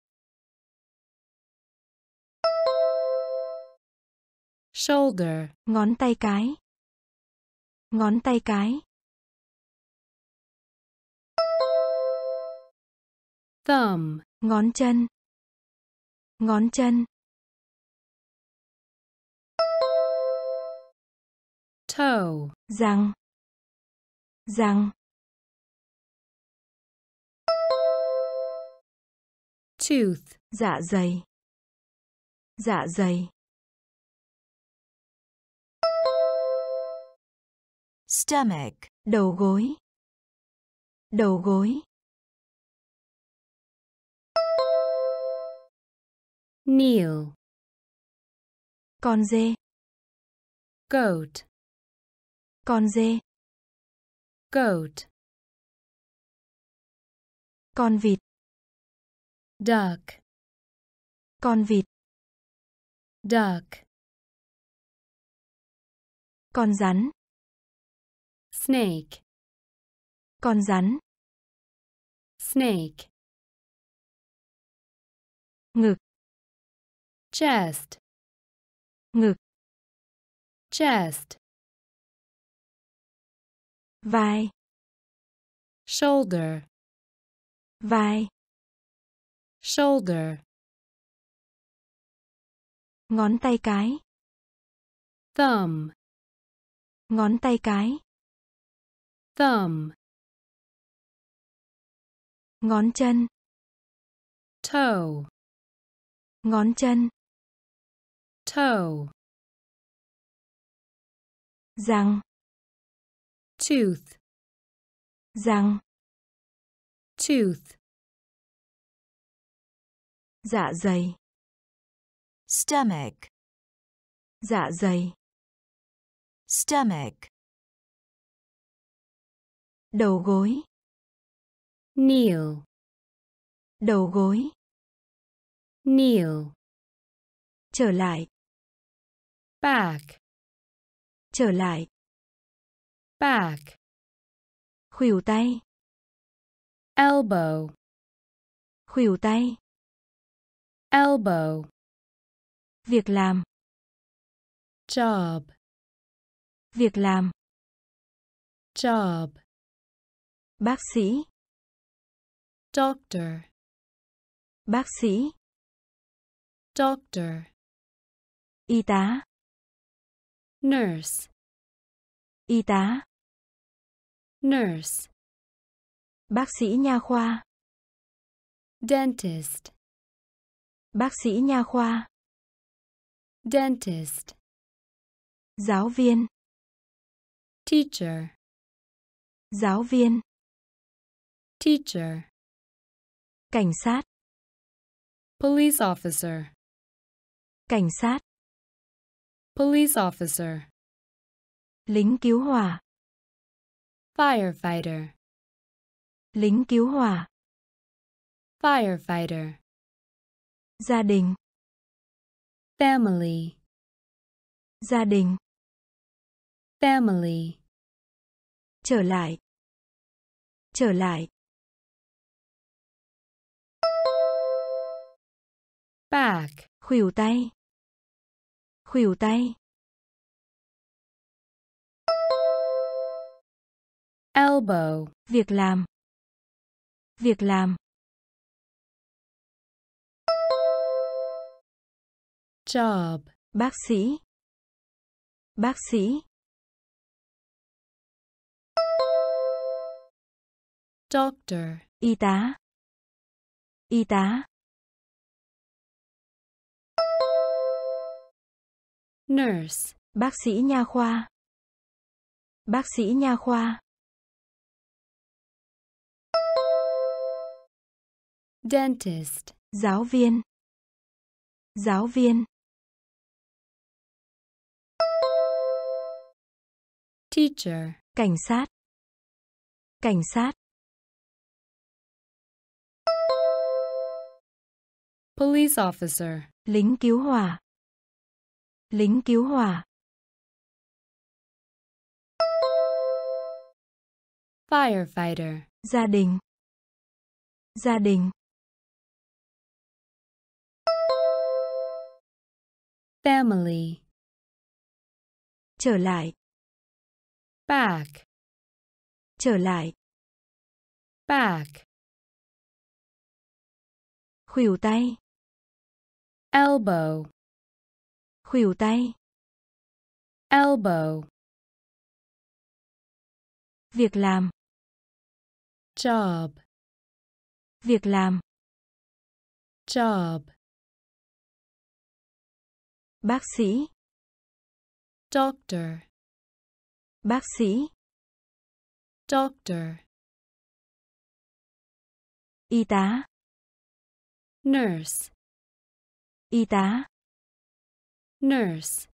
Shoulder. Ngón tay cái. Ngón tay cái. Thumb. Ngón chân. Ngón chân. Toe. Răng. Răng. Tooth. Dạ dày. Dạ dày. Stomach. Đầu gối. Đầu gối. Kneel. Con dê. Goat. Con dê. Goat. Con vịt. Duck. Con vịt. Duck. Con rắn. Snake. Con rắn. Snake. Ngực. Chest. Ngực. Chest. Vai. Shoulder. Vai. Shoulder. Ngón tay cái. Thumb. Ngón tay cái. Thumb. Ngón chân. Toe. Ngón chân. Toe. Răng. Tooth. Răng. Tooth. Dạ dày. Stomach. Dạ dày. Stomach. đầu gối, kneel, đầu gối, kneel, trở lại, back, trở lại, back, khuỷu tay, elbow, khuỷu tay, elbow, việc làm, job, việc làm, job, bác sĩ, doctor, bác sĩ, doctor, y tá, nurse, y tá, nurse, bác sĩ nha khoa, dentist, bác sĩ nha khoa, dentist, giáo viên, teacher, giáo viên, teacher, cảnh sát, police officer, cảnh sát, police officer, lính cứu hỏa, firefighter, lính cứu hỏa, firefighter, gia đình, family, gia đình, family, trở lại, trở lại, back, khuỷu tay, khuỷu tay, elbow, việc làm, việc làm, job, bác sĩ, bác sĩ, doctor, y tá, y tá, nurse, bác sĩ nha khoa, bác sĩ nha khoa, dentist, giáo viên, giáo viên, teacher, cảnh sát, cảnh sát, police officer, lính cứu hỏa, lính cứu hỏa, firefighter, gia đình, gia đình, family, trở lại, back, trở lại, back, khuỷu tay, elbow, khuỷu tay, elbow, việc làm, job, việc làm, job, bác sĩ, doctor, bác sĩ, doctor, y tá, nurse, y tá, nurse,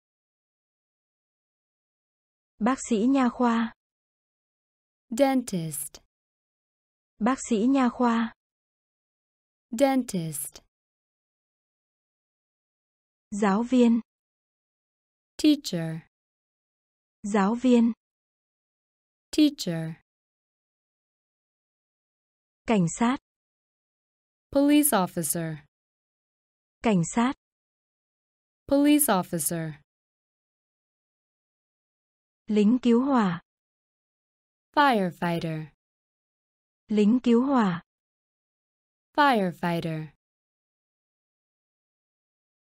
bác sĩ nha khoa, dentist, bác sĩ nha khoa, dentist, giáo viên, teacher, giáo viên, teacher, cảnh sát, police officer, cảnh sát, police officer, lính cứu hỏa, firefighter, lính cứu hỏa, firefighter,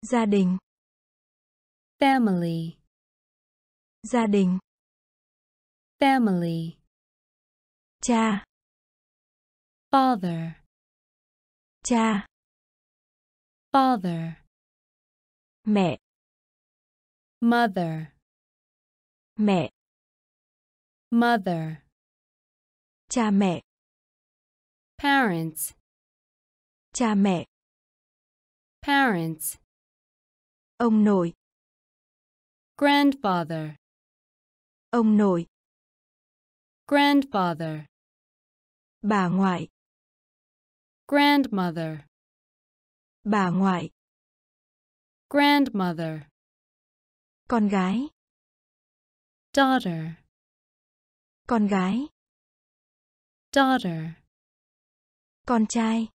gia đình, family, gia đình, family, cha, father, cha, father, mẹ, mother, mẹ, mother, cha mẹ, parents, cha mẹ, parents, ông nội, grandfather, ông nội, Grandfather. Bà ngoại. Grandmother. Bà ngoại. Grandmother. Con gái. Daughter. Con gái. Daughter. Con trai.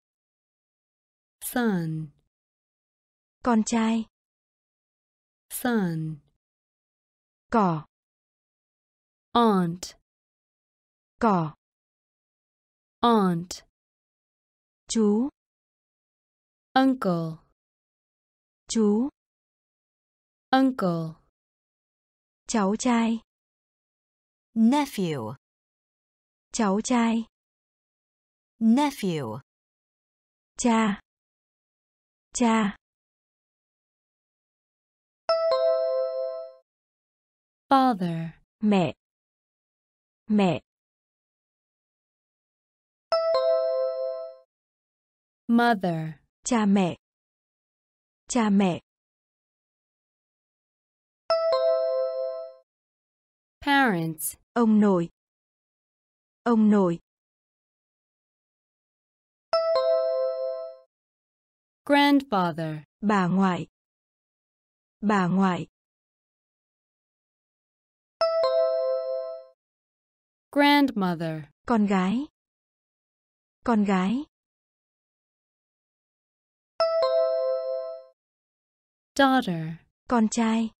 Son. Con trai. Son. Cỏ. Aunt. Cỏ. Aunt. Chú. Uncle. Chú. Uncle. Cháu trai. Nephew. Cháu trai. Nephew. Cha. Cha. Father. Mẹ. Mẹ. Mother. Cha mẹ. Cha mẹ. Parents. Ông nội. Ông nội. Grandfather. Bà ngoại. Bà ngoại. Grandmother. Con gái. Con gái. Daughter. Con trai.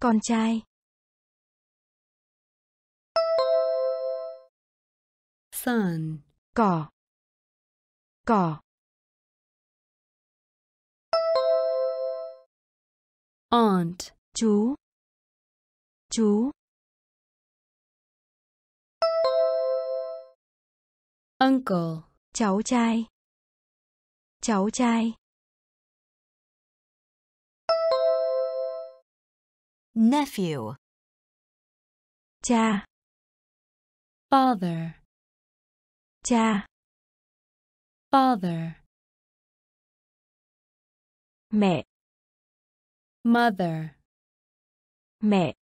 Con trai. Son. Cỏ. Cỏ. Aunt. Chú. Chú. Uncle. Cháu trai. Cháu trai. Nephew. Cha. Father. Cha. Father. Mẹ. Mother. Mẹ.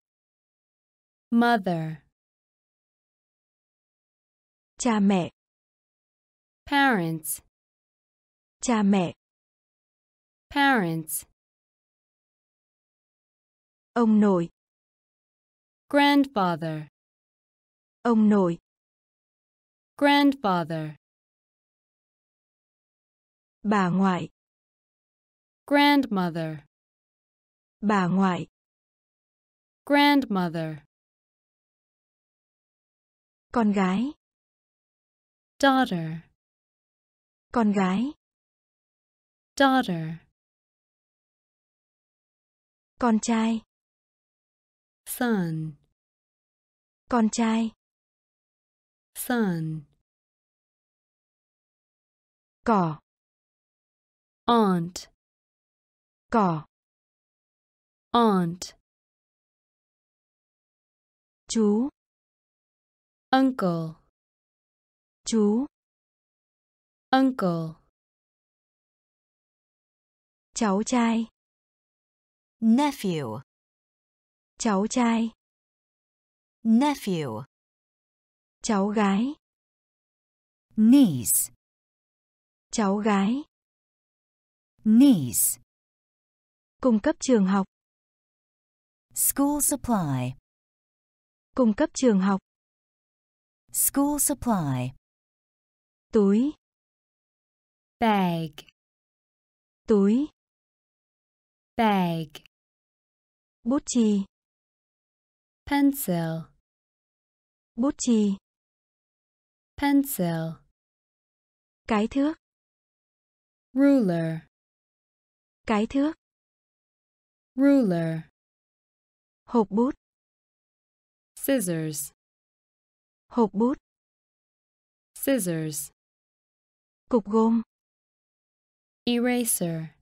Mother. Cha mẹ. Parents. Cha mẹ. Parents. Ông nội. Grandfather. Ông nội. Grandfather. Bà ngoại. Grandmother. Bà ngoại. Grandmother. Con gái. Daughter. Con gái. Daughter. Con trai. Son. Con trai. Son. Cỏ. Aunt. Cỏ. Aunt. Chú. Uncle. Chú. Uncle. Cháu trai. Nephew. Cháu trai. Nephew. Cháu gái. Niece. Cháu gái. Niece. Cung cấp trường học. School supply. Cung cấp trường học. School supply. Túi. Bag. Túi. Bag. Bút chì. Pencil. Bút chì. Pencil. Cái thước. Ruler. Cái thước. Ruler. Hộp bút. Scissors. Hộp bút. Scissors. Cục gôm. Eraser.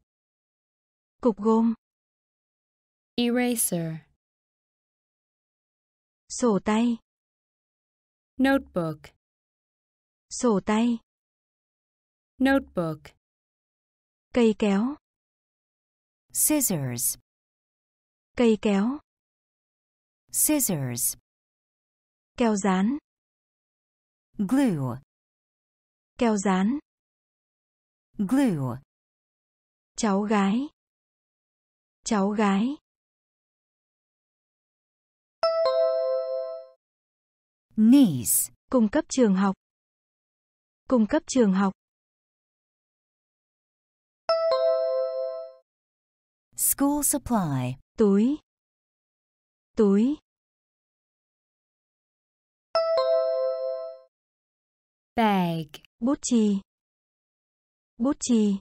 Cục gôm. Eraser. Sổ tay. Notebook. Sổ tay. Notebook. Cây kéo. Scissors. Cây kéo. Scissors. Keo dán. Glue. Keo dán. Glue. Cháu gái. Cháu gái. Niece. Cung cấp trường học. Cung cấp trường học. School supply. Túi. Túi. Bag. Bút chì. Bút chì.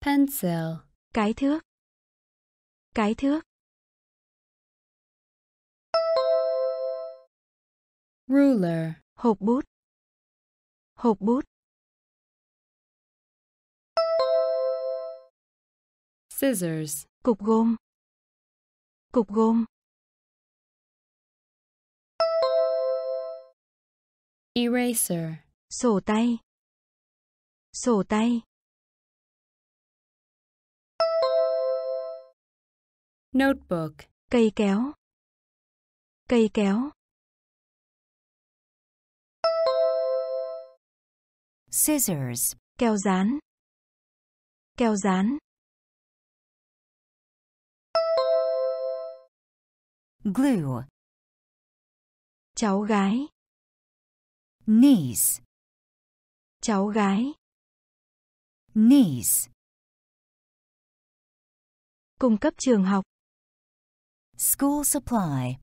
Pencil. Cái thước. Cái thước. Ruler. Hộp bút. Hộp bút. Scissors. Cục gôm. Cục gôm. Eraser. Sổ tay. Sổ tay. Notebook. Cây kéo. Cây kéo. Scissors. Keo dán. Keo dán. Glue. Cháu gái. Niece. Cháu gái. Niece. Cung cấp trường học. School supply.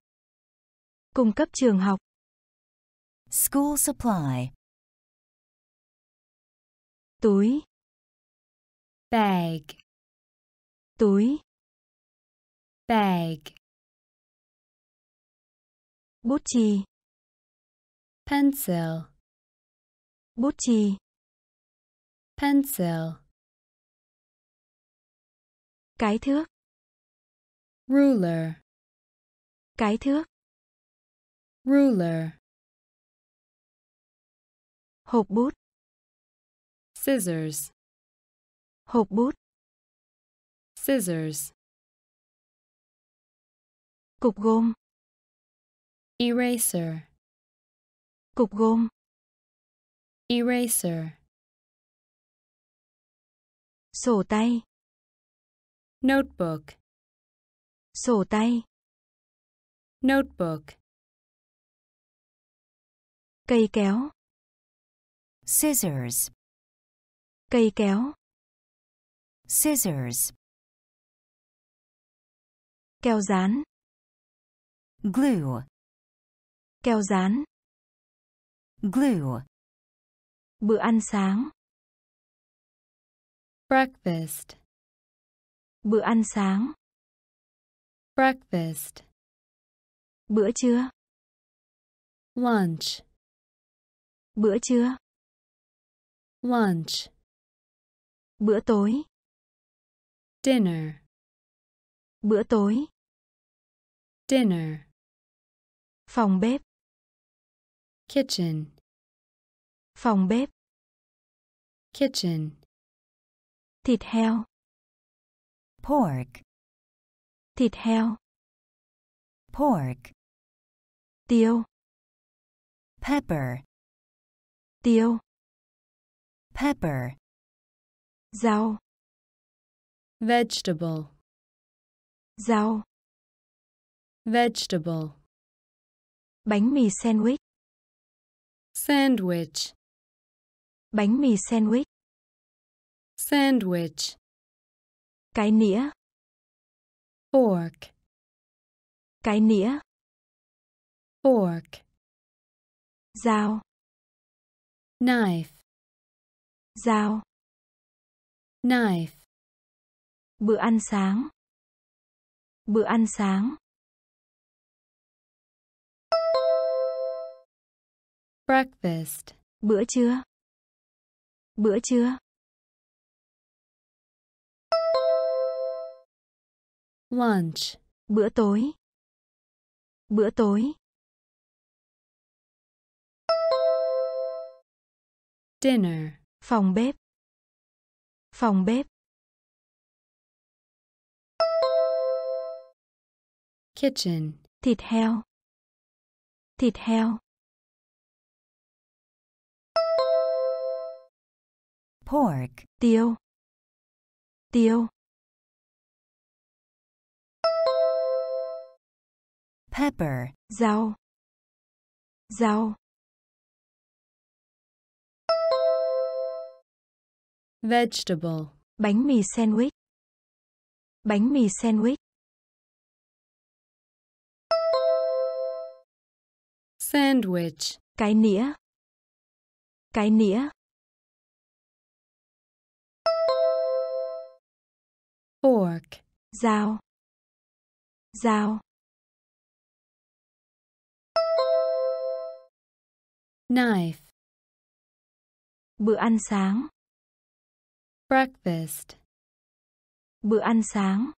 Cung cấp trường học. School supply. Túi. Bag. Túi. Bag. Bút chì. Pencil. Bút chì. Pencil. Cái thước. Ruler. Cái thước. Ruler. Hộp bút. Scissors. Hộp bút. Scissors. Cục gôm. Eraser. Cục gôm. Eraser. Sổ tay. Notebook. Sổ tay. Notebook. Cây kéo. Scissors. Cây kéo. Scissors. Keo dán. Glue. Keo dán. Glue. Bữa ăn sáng. Breakfast. Bữa ăn sáng. Breakfast. Bữa trưa. Lunch. Bữa trưa. Lunch. Bữa tối. Dinner. Bữa tối. Dinner. Phòng bếp. Kitchen. Phòng bếp. Kitchen. Thịt heo. Pork. Thịt heo. Pork. Tiêu. Pepper. Tiêu. Pepper. Rau. Vegetable. Rau. Vegetable. Bánh mì sandwich. Sandwich. Bánh mì sandwich. Sandwich. Cái nĩa. Fork. Cái nĩa. Fork. Dao. Knife. Dao. Knife. Bữa ăn sáng. Bữa ăn sáng. Breakfast. Bữa trưa. Bữa trưa. Lunch. Bữa tối. Bữa tối. Dinner. Phòng bếp. Phòng bếp. Kitchen. Thịt heo. Thịt heo. Pork. Tiêu. Tiêu. Pepper. Rau. Rau. Vegetable. Bánh mì sandwich. Bánh mì sandwich. Sandwich. Cái nĩa. Cái nĩa. Fork. Dao. Dao. Knife. Bữa ăn sáng. Breakfast. Bữa ăn sáng.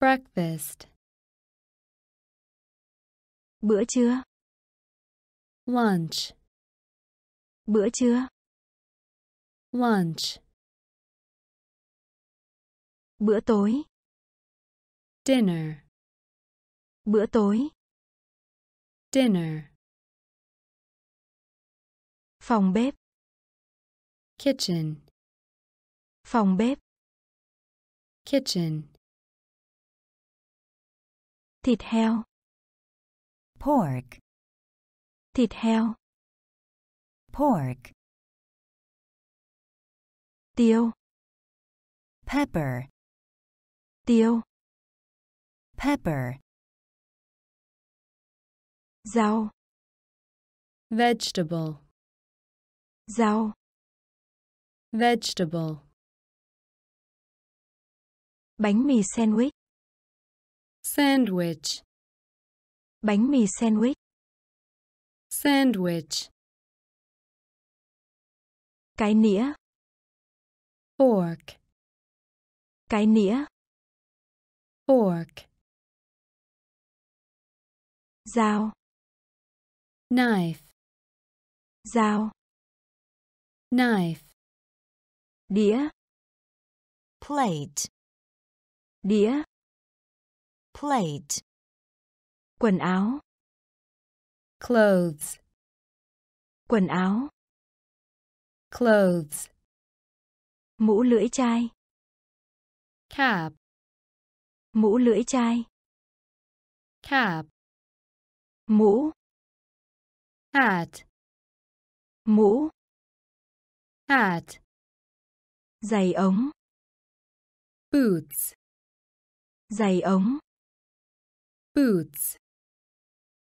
Breakfast. Bữa trưa. Lunch. Bữa trưa. Lunch. Bữa tối. Dinner. Bữa tối. Dinner. Phòng bếp. Kitchen. Phòng bếp. Kitchen. Thịt heo. Pork. Thịt heo. Pork. Tiêu. Pepper. Tiêu. Pepper. Rau. Vegetable. Rau. Vegetable. Bánh mì sandwich. Sandwich. Bánh mì sandwich. Sandwich. Cái nĩa. Fork. Cái nĩa. Fork. Dao. Knife. Dao. Knife. Đĩa. Plate. Đĩa. Plate. Quần áo. Clothes. Quần áo. Clothes. Mũ lưỡi chai. Cap. Mũ lưỡi chai. Cap. Mũ. Hat. Mũ. Hat. Giày ống. Boots. Giày ống. Boots.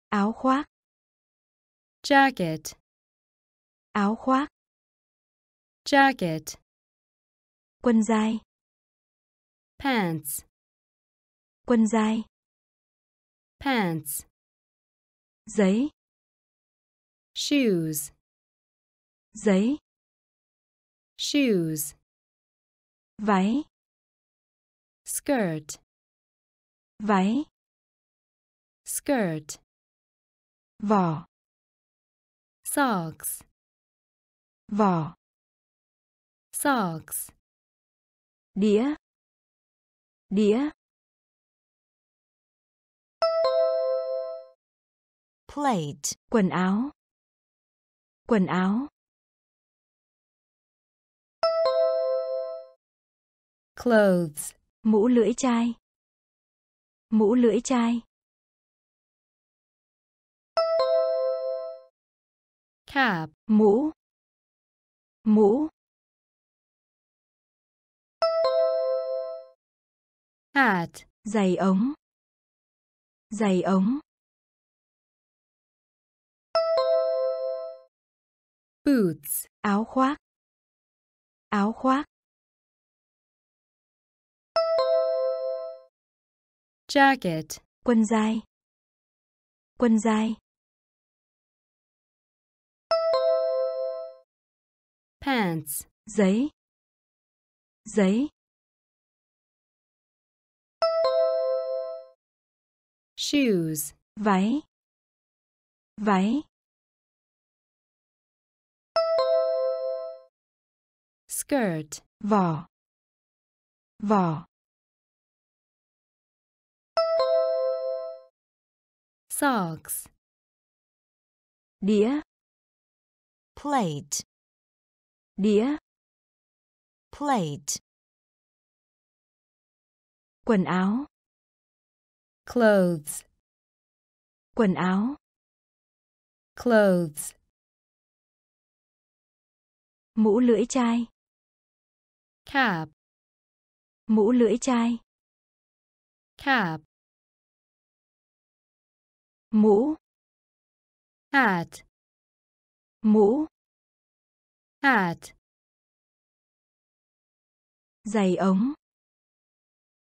Áo khoác. Jacket. Áo khoác. Jacket. Quần dài. Pants. Quần dài. Pants. Giấy. Shoes. Giấy. Shoes. Váy. Skirt. Váy. Skirt. Vỏ. Socks. Vỏ. Socks. Đĩa. Đĩa. Plate. Quần áo. Quần áo. Clothes. Mũ lưỡi chai. Mũ lưỡi chai. Cap. Mũ. Mũ. Hat. Giày ống. Giày ống. Boots. Áo khoác. Áo khoác. Jacket. Quần dài. Quần dài. Pants. Giấy. Giấy. Shoes. Váy. Váy. Skirt. Vỏ. Vỏ. socks, đĩa, plate, đĩa, plate, quần áo, clothes, quần áo, clothes, mũ lưỡi chai, cap, mũ lưỡi chai, cap, mũ, hat, mũ, hat, giày ống,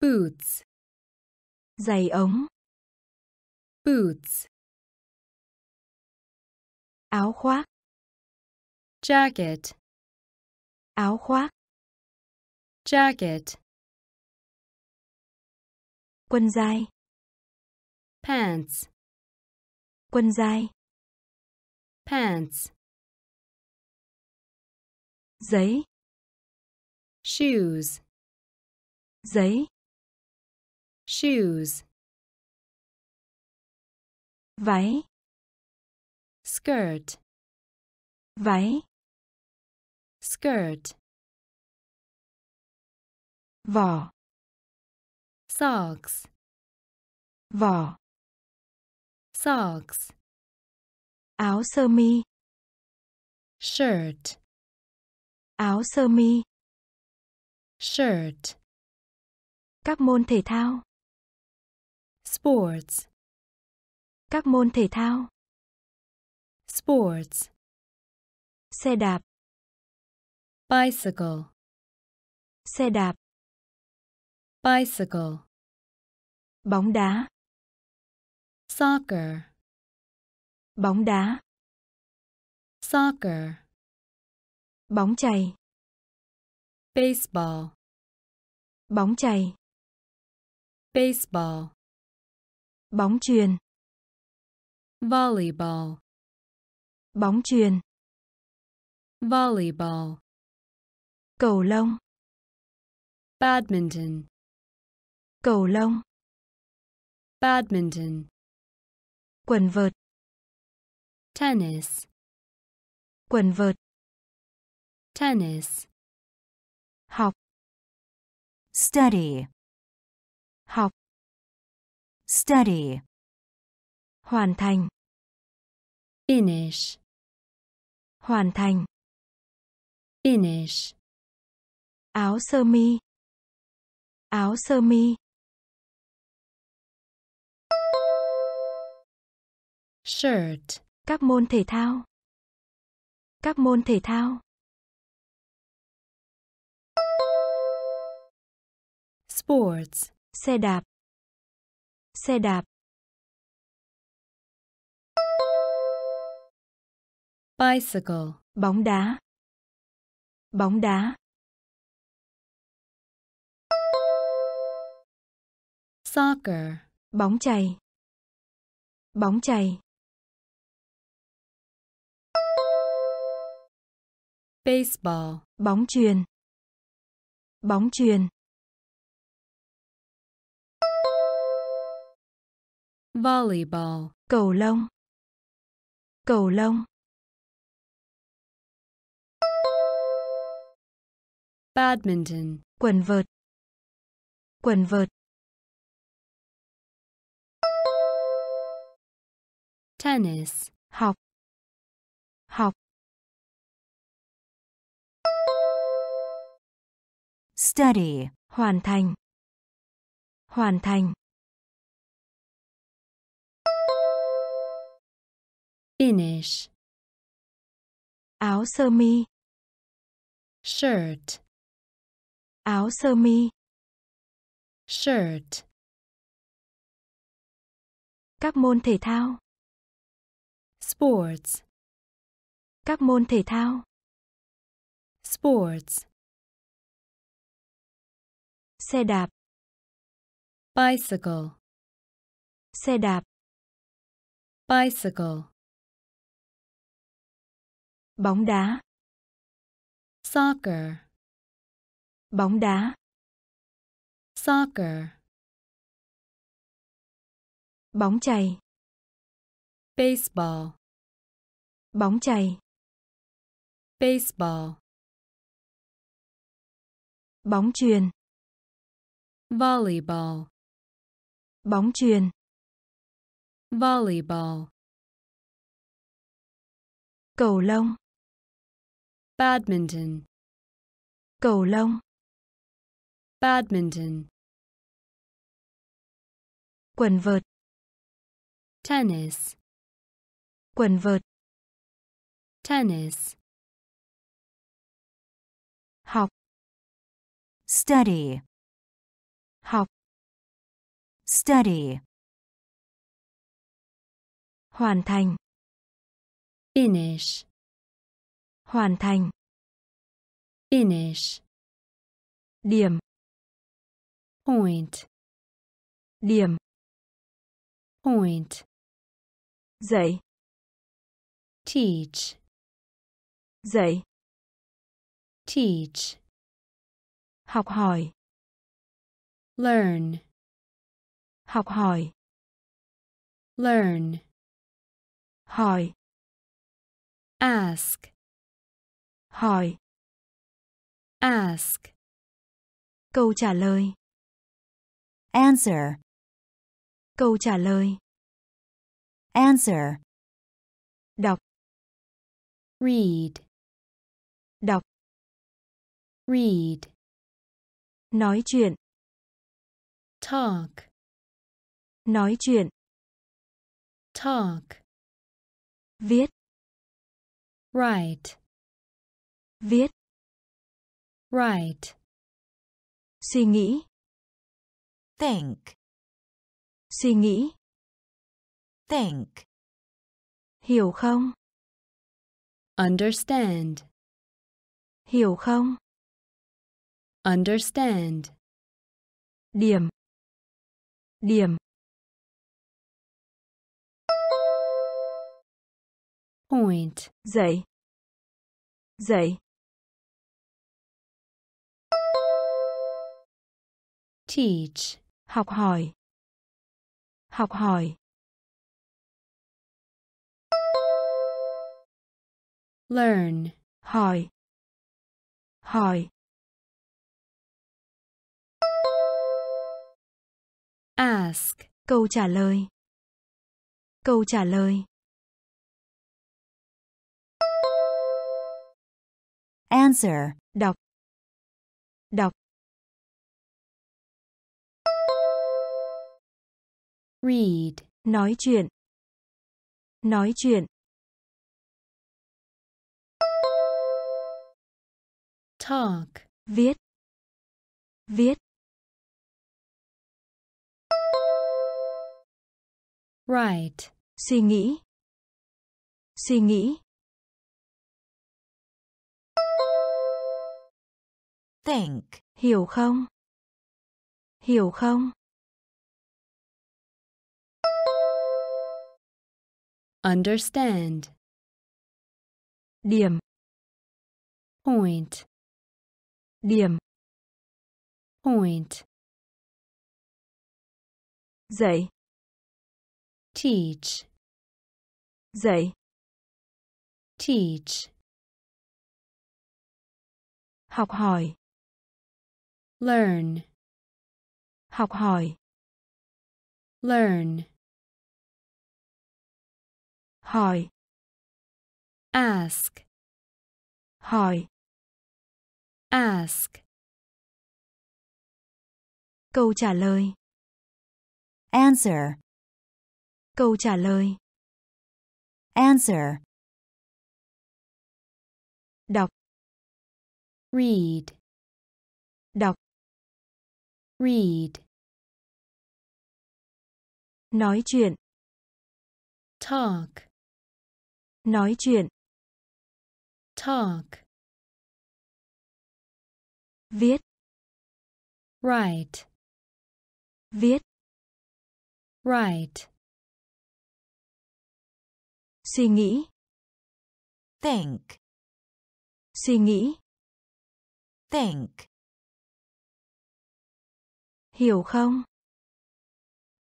boots, giày ống, boots, áo khoác, jacket, áo khoác, jacket, quần dài, pants, quần dài, pants, giấy, shoes, giấy, shoes, váy, skirt, váy, skirt, vỏ, socks, vỏ, socks, áo sơ mi, shirt, áo sơ mi, shirt, các môn thể thao, sports, các môn thể thao, sports, xe đạp, bicycle, xe đạp, bicycle, bóng đá, soccer, bóng đá, soccer, bóng chày, baseball, bóng chày, baseball, bóng chuyền, volleyball, bóng chuyền, volleyball, cầu lông, badminton, cầu lông, badminton, quần vợt, tennis, quần vợt, tennis, học, study, học, study, hoàn thành, finish, hoàn thành, finish, áo sơ mi, áo sơ mi, shirt, các môn thể thao, các môn thể thao, sports, xe đạp, xe đạp, bicycle, bóng đá, bóng đá, soccer, bóng chày, bóng chày, baseball, bóng chuyền, bóng chuyền, volleyball, cầu lông, cầu lông, badminton, quần vợt, quần vợt, tennis, học, học, study, hoàn thành, hoàn thành, finish, áo sơ mi, shirt, áo sơ mi, shirt, các môn thể thao, sports, các môn thể thao, sports, xe đạp, bicycle, xe đạp, bicycle, bóng đá, soccer, bóng đá, soccer, bóng chày, Baseball. Bóng chày. Baseball. Bóng chuyền. Volleyball. Bóng chuyền. Volleyball. Cầu lông. Badminton. Cầu lông. Badminton. Quần vợt. Tennis. Quần vợt. Tennis. Học. Study. Học. Study. Hoàn thành. Finish. Hoàn thành. Finish. Điểm. Point. Điểm. Point. Dạy. Teach. Dạy. Teach. Học hỏi. Learn. Học hỏi. Learn. Hỏi. Ask. Hỏi. Ask. Câu trả lời. Answer. Câu trả lời. Answer. Đọc. Read. Đọc. Read. Nói chuyện. Talk. Nói chuyện. Talk. Viết. Write. Viết. Write. Suy nghĩ. Think. Suy nghĩ. Think. Hiểu không? Understand. Hiểu không? Understand. Điểm. Điểm. Point. Dạy. Dạy. Teach. Học hỏi. Học hỏi. Learn. Hỏi. Hỏi. Ask. Câu trả lời. Câu trả lời. Answer. Đọc. Đọc. Read. Nói chuyện. Nói chuyện. Talk. Viết. Viết. Write. Suy nghĩ. Suy nghĩ. Think. Hiểu không? Hiểu không? Understand. Điểm. Point. Điểm. Point. Dạy. Teach. Dạy. Teach. Học hỏi. Learn. Học hỏi. Learn. Hỏi. Ask. Hỏi. Ask. Câu trả lời. Answer. Câu trả lời. Answer. Đọc. Read. Đọc. Read. Nói chuyện. Talk. Nói chuyện. Talk. Viết. Write. Viết. Write. Suy nghĩ. Think. Suy nghĩ. Think. Hiểu không?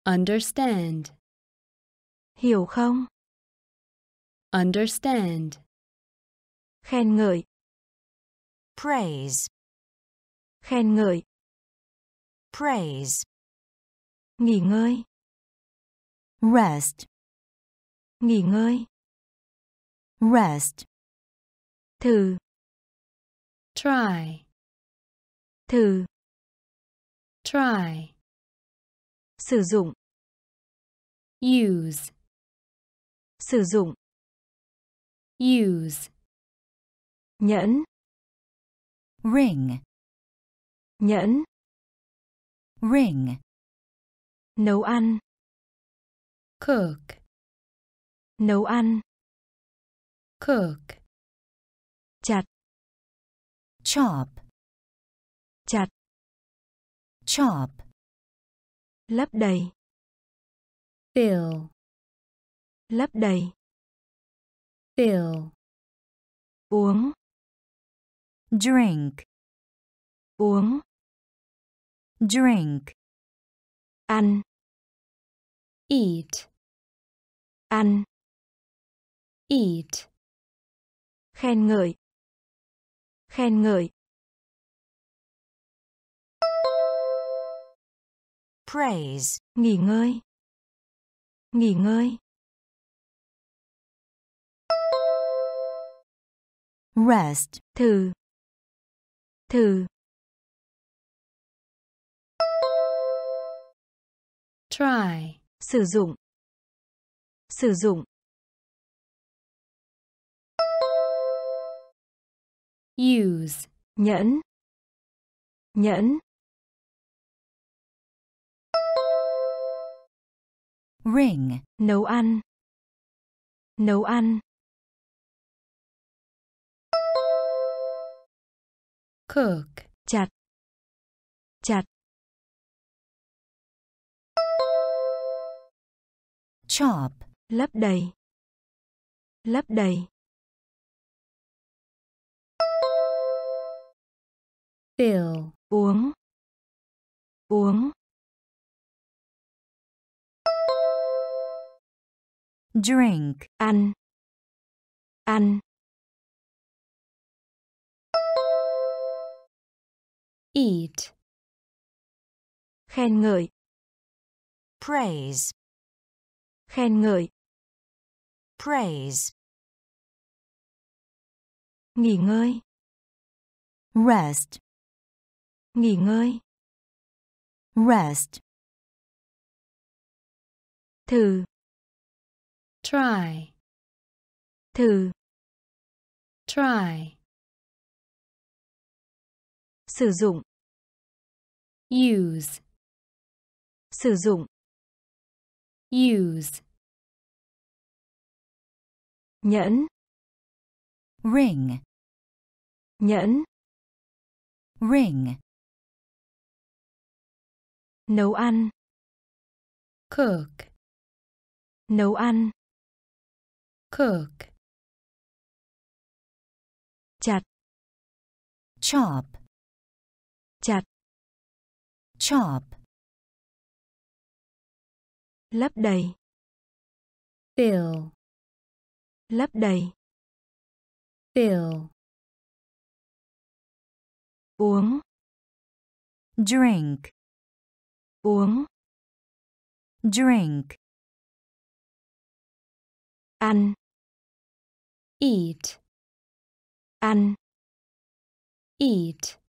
Understand. Hiểu không? Understand. Khen ngợi. Praise. Khen ngợi. Praise. Nghỉ ngơi. Rest. Nghỉ ngơi. Rest. Thử. Try. Thử. Try. Sử dụng. Use. Sử dụng. Use. Nhẫn. Ring. Nhẫn. Ring. Nấu ăn. Cook. Nấu ăn. Cook. Chặt. Chop. Chặt. Chop. Lấp đầy. Fill. Lấp đầy. Fill. Uống. Drink. Uống. Drink. Ăn. Eat. Ăn. Eat. Khen ngợi. Khen ngợi. Praise. Nghỉ ngơi. Nghỉ ngơi. Rest. Thử. Thử. Try. Sử dụng. Sử dụng. Use. Nhẫn. Nhẫn. Ring. Nấu ăn. Nấu ăn. Cook. Chặt. Chặt. Chop. Lấp đầy. Lấp đầy. Fill. Uống. Uống. Drink. Ăn. Ăn. Eat. Khen ngợi. Praise. Khen ngợi. Praise. Nghỉ ngơi. Rest. Nghỉ ngơi. Rest. Thử. Try. Thử. Try. Sử dụng. Use. Sử dụng. Use. Nhẫn. Ring. Nhẫn. Ring. Nấu ăn. Cook. Nấu ăn. Cook. Chặt. Chop. Chặt. Chop. Lấp đầy. Fill. Lấp đầy. Fill. Uống. Drink. Uống. Drink. Ăn. Eat. Ăn. Eat.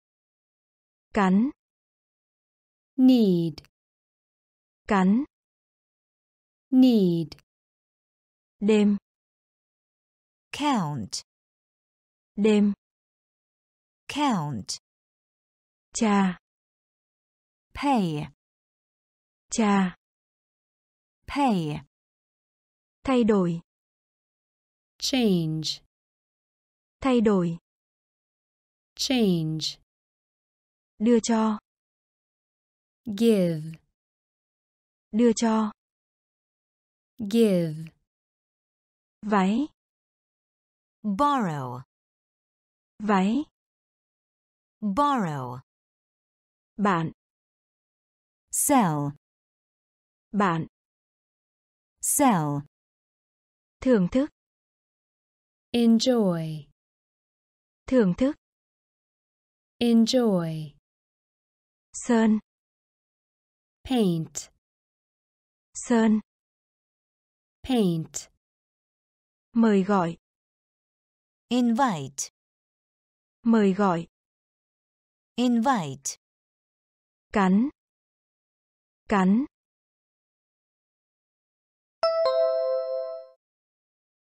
Cắn. Need. Cắn. Need. Đêm. Count. Đêm. Count. Trà. Pay. Trà. Pay. Thay đổi. Change. Thay đổi. Change. Đưa cho. Give. Đưa cho. Give. Váy. Borrow. Váy. Borrow. Bạn. Sell. Bạn. Sell. Thưởng thức. Enjoy. Thưởng thức. Enjoy. Sơn. Paint. Sơn. Paint. Mời gọi. Invite. Mời gọi. Invite. Cắn. Cắn.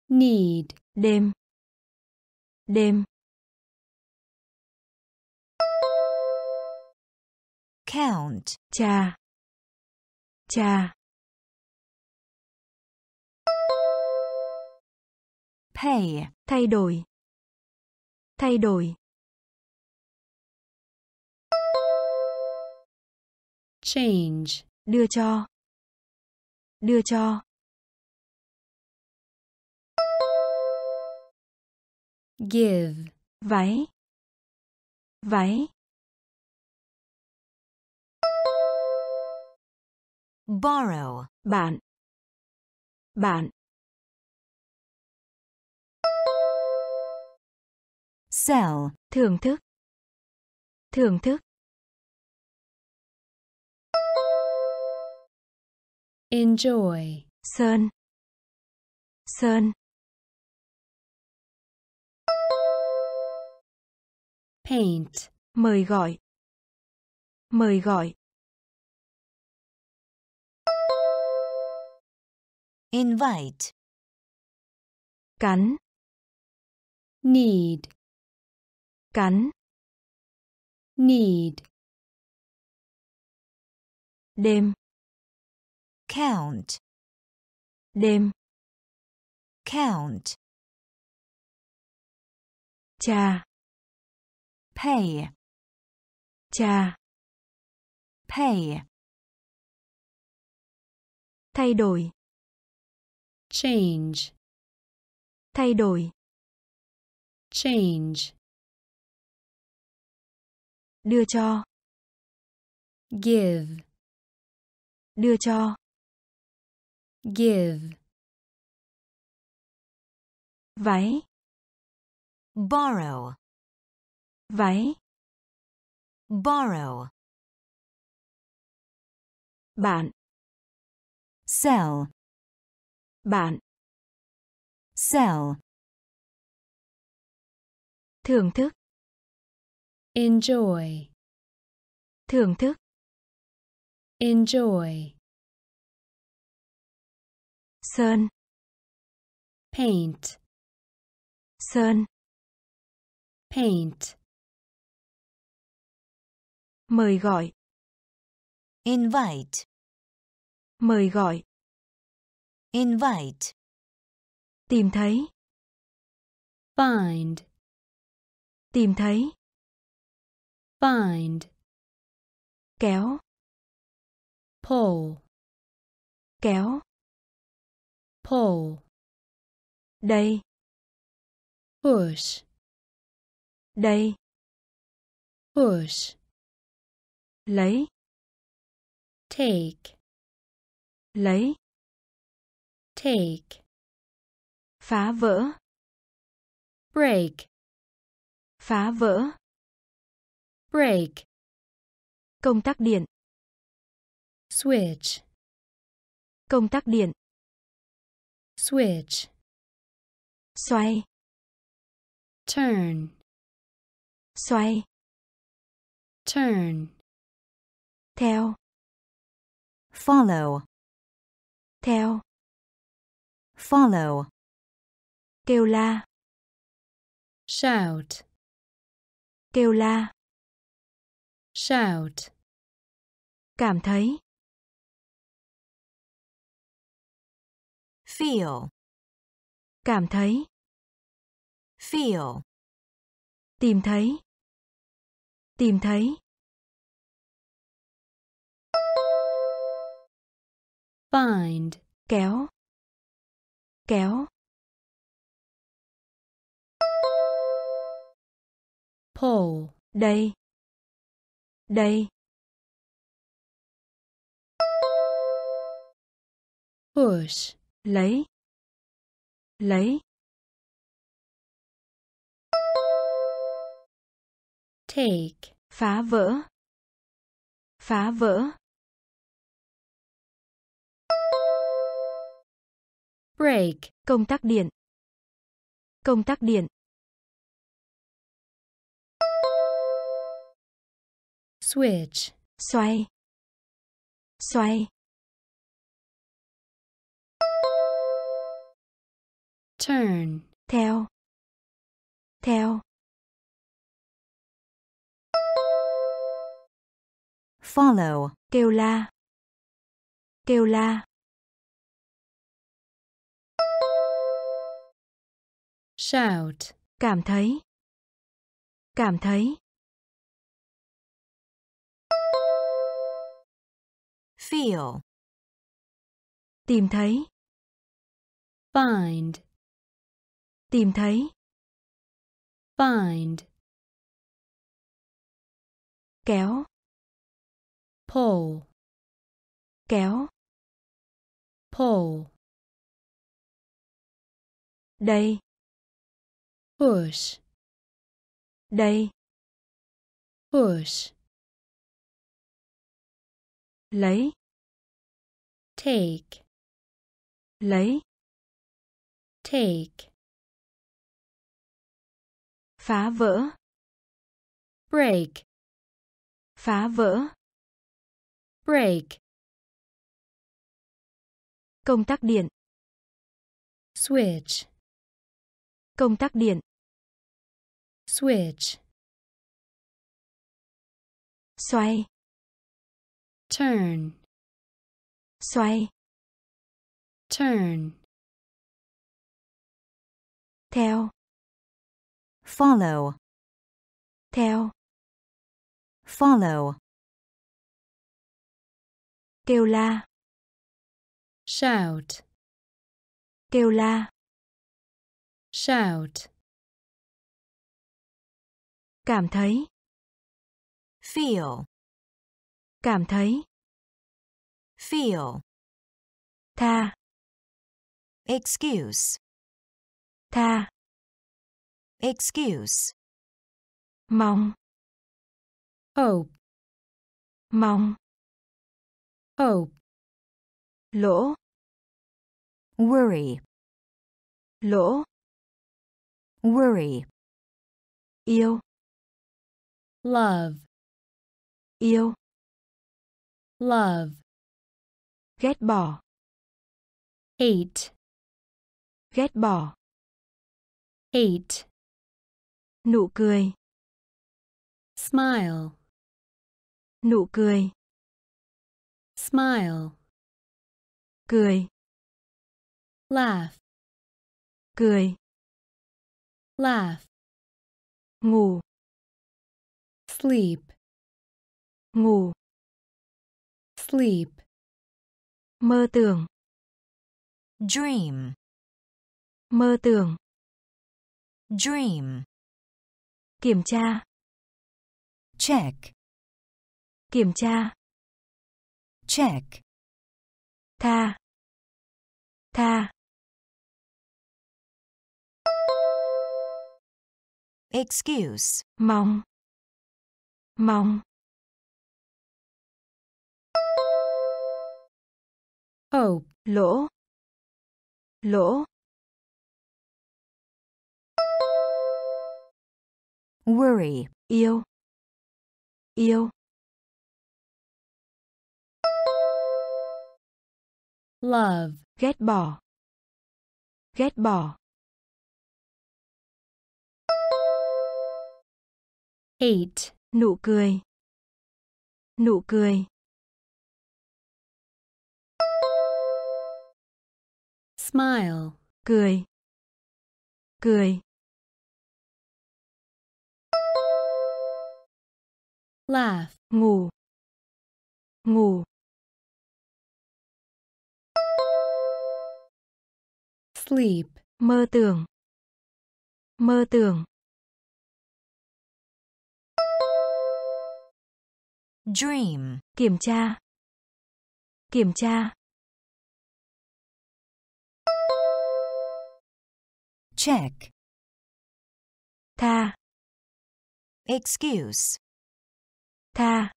Need. Đêm. Đêm. Count. Trà. Trà. Pay. Thay đổi. Thay đổi. Change. Đưa cho. Đưa cho. Give. Váy. Váy. Borrow. Bạn. Bạn. Sell. Thưởng thức. Thưởng thức. Enjoy. Sơn. Sơn. Paint. Mời gọi. Mời gọi. Invite. Cắn. Need. Cắn. Need. Đêm. Count. Đêm. Count. Trà. Pay. Trà. Pay. Thay đổi. Change. Thay đổi. Change. Đưa cho. Give. Đưa cho. Give. Váy. Borrow. Váy. Borrow. Bạn. Sell. Bạn. Sell. Thưởng thức. Enjoy. Thưởng thức. Enjoy. Sơn. Paint. Sơn. Paint. Mời gọi. Invite. Mời gọi. Invite. Tìm thấy. Find. Tìm thấy. Find. Kéo. Pull. Kéo. Pull. Đây. Push. Đây. Push. Lấy. Take. Lấy. Take. Phá vỡ. Break. Phá vỡ. Break. Công tắc điện. Switch. Công tắc điện. Switch. Xoay. Turn. Xoay. Turn. Theo. Follow. Theo. Follow. Kêu la. Shout. Kêu la. Shout. Cảm thấy. Feel. Cảm thấy. Feel. Tìm thấy. Tìm thấy. Find. Kéo. Kéo. Pull. Đây. Đây. Push. Lấy. Lấy. Take. Phá vỡ. Phá vỡ. Break. Công tắc điện. Công tắc điện. Switch. Xoay. Xoay. Turn. Theo. Theo. Follow. Kêu la. Kêu la. Shout. Cảm thấy. Cảm thấy. Feel. Tìm thấy. Find. Tìm thấy. Find. Kéo. Pull. Kéo. Pull. Đây. Push. Đây. Push. Lấy. Take. Lấy. Take. Phá vỡ. Break. Phá vỡ. Break. Công tắc điện. Switch. Công tắc điện. Switch. Xoay. Turn. Xoay. Turn. Theo. Follow. Theo. Follow. Kêu la. Shout. Kêu la. Shout. Cảm thấy. Feel. Cảm thấy. Feel. Tha. Excuse. Tha. Excuse. Mong. Hope. Mong. Hope. Lỗ. Worry. Lỗ. Worry. Yêu. Love. Yêu. Love. Ghét bỏ. Hate. Ghét bỏ. Hate. Nụ cười. Smile. Nụ cười. Smile. Cười. Laugh. Cười. Laugh. Ngủ. Sleep. Ngủ. Sleep. Mơ tưởng. Dream. Mơ tưởng. Dream. Kiểm tra. Check. Kiểm tra. Check. Tha. Tha. Excuse. Mong. Mong. Hope. Lỗ. Lỗ. Worry. Yêu. Yêu. Love. Ghét bỏ. Ghét bỏ. Hate. Nụ cười. Nụ cười. Smile. Cười. Cười. Laugh. Ngủ. Ngủ. Sleep. Mơ tưởng. Mơ tưởng. Dream. Kiểm tra. Kiểm tra. Check. Tha. excuse, tha,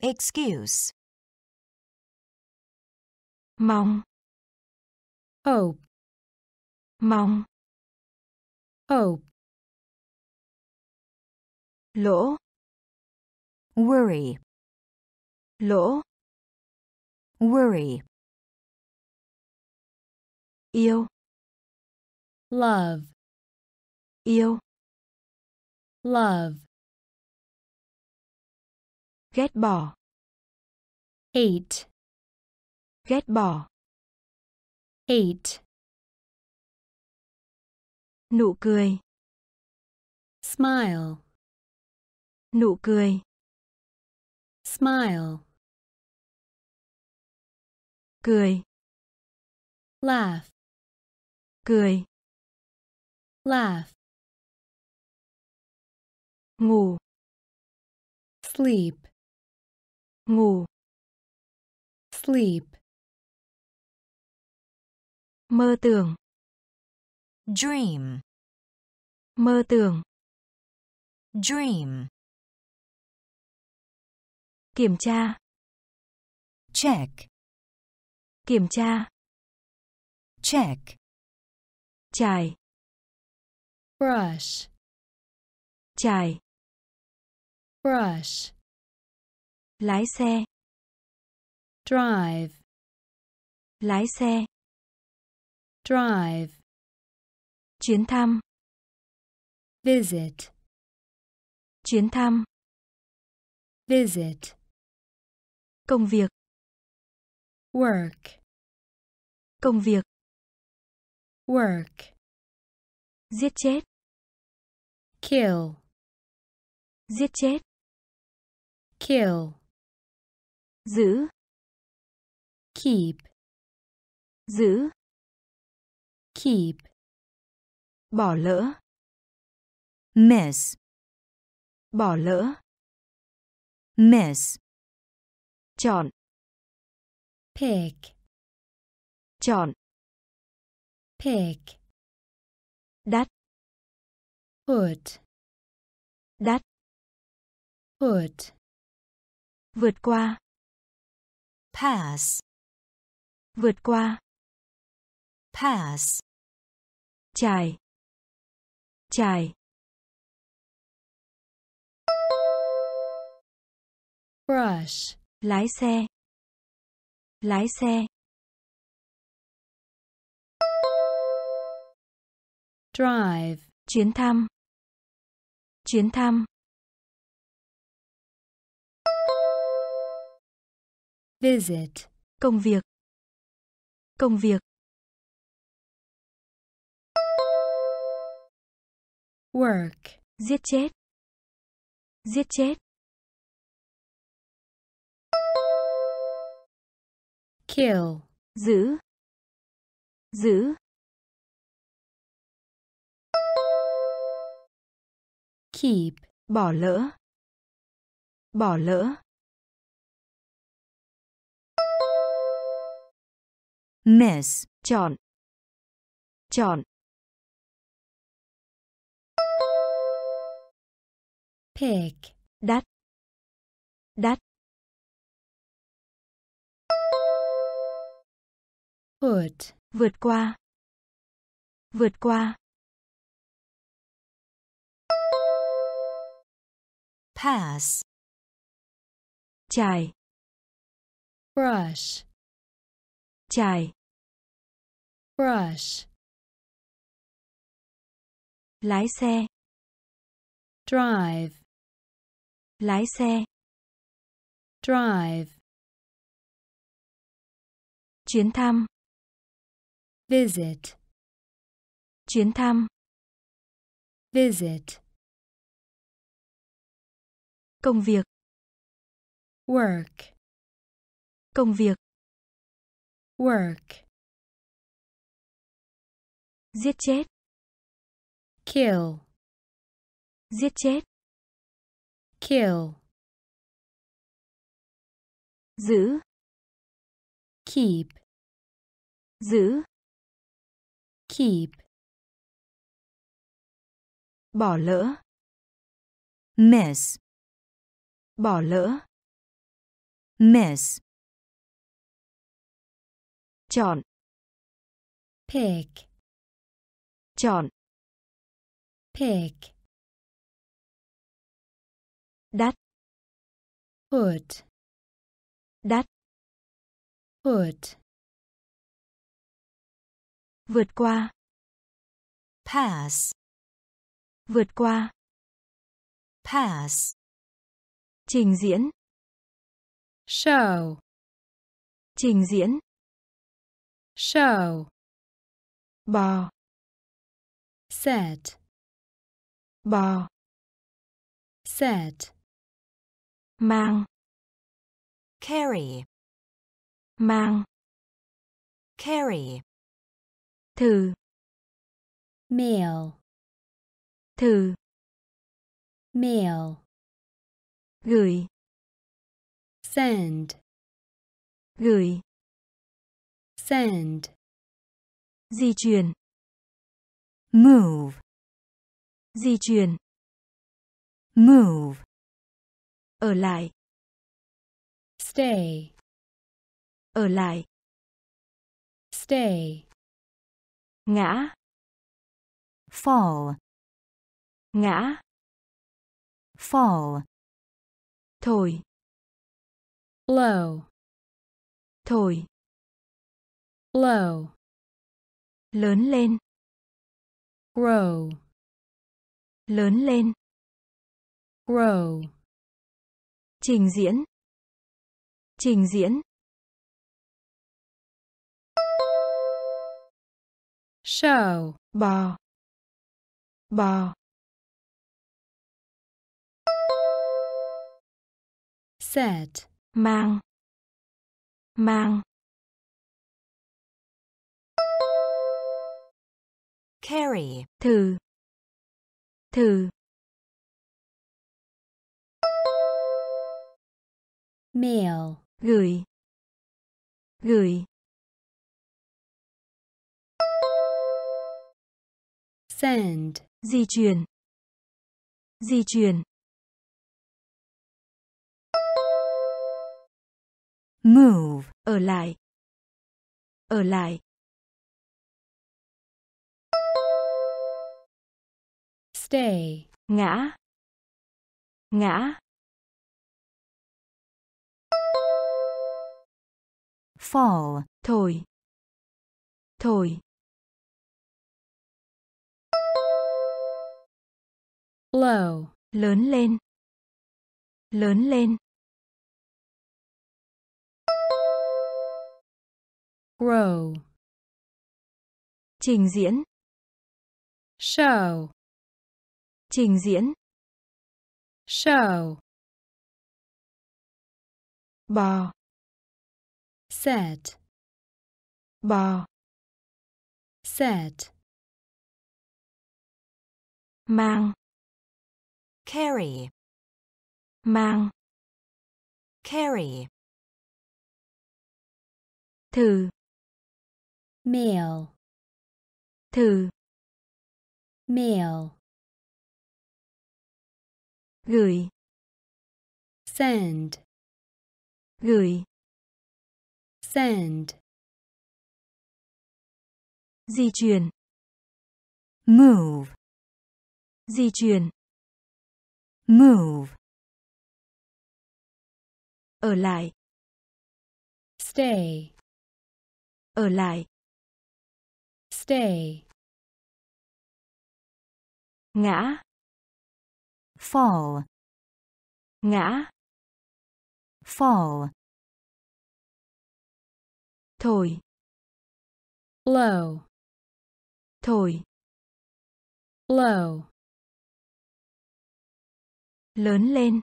excuse, mong, hope, mong, hope, lỗ, worry, lỗ, worry, yêu, love, yêu, love, ghét bỏ, hate, ghét bỏ, hate, nụ cười, smile, nụ cười, smile, cười, laugh, cười, laugh, ngủ, sleep, ngủ, sleep, mơ tưởng, dream, mơ tưởng, dream, kiểm tra, check, kiểm tra, check, chải, brush, chải, brush, lái xe, drive, lái xe, drive, chuyến thăm, visit, chuyến thăm, visit, công việc, work, công việc, work, giết chết, kill, giết chết, kill, giữ, keep, giữ, keep, bỏ lỡ, miss, bỏ lỡ, miss, chọn, pick, chọn, pick, đắt, put, đắt, put, vượt qua, pass, vượt qua, pass, chải, chải, brush, lái xe, lái xe, drive, chuyến thăm, chuyến thăm, visit, công việc, công việc, work, giết chết, giết chết, kill, giữ, giữ, keep, bỏ lỡ, bỏ lỡ, miss, chọn, chọn, pick, đắt, đắt, put, vượt qua, vượt qua, pass, chải, brush, chải, brush, lái xe, drive, lái xe, drive, chuyến thăm, visit, chuyến thăm, visit, công việc, work, công việc, work, giết chết, kill, giết chết, kill, giữ, keep, giữ, keep, bỏ lỡ, Miss. Bỏ lỡ. Miss. Chọn. Pick. Chọn. Pick. Đắt. Put. Đắt. Put. Vượt qua. Pass. Vượt qua. Pass. Trình diễn. Show. Trình diễn. Show. Bò. Set. Bò. Set. Mang. Carry. Mang. Carry. Thử. Mail. Thử. Mail. Gửi. Send. Gửi. Send. Di chuyển. Move. Di chuyển. Move. Ở lại. Stay. Ở lại. Stay. Ngã. Fall. Ngã. Fall. Thổi. Blow. Thổi. Blow. Lớn lên. Grow. Lớn lên. Grow. Trình diễn. Trình diễn. Show. Bò. Bò. Set. Mang. Mang. Carry. Thử. Thử. Mail. Gửi. Gửi. Send. Di chuyển. Di chuyển. Move. Ở lại. Ở lại. Stay. Ngã. Ngã. Fall. Thổi. Thổi. Blow. Lớn lên. Lớn lên. Grow. Trình diễn. Show. Trình diễn. Show. Bò. Set. Bò. Set. Mang. Carry. Mang. Carry. Thử. Mail. Thử. Mail. Gửi. Send. Gửi. Send. Di chuyển. Move. Di chuyển. Move. Ở lại. Stay. Ở lại. Stay. Ngã. Fall. Ngã. Fall. Thổi. Blow. Thổi. Blow. Lớn lên.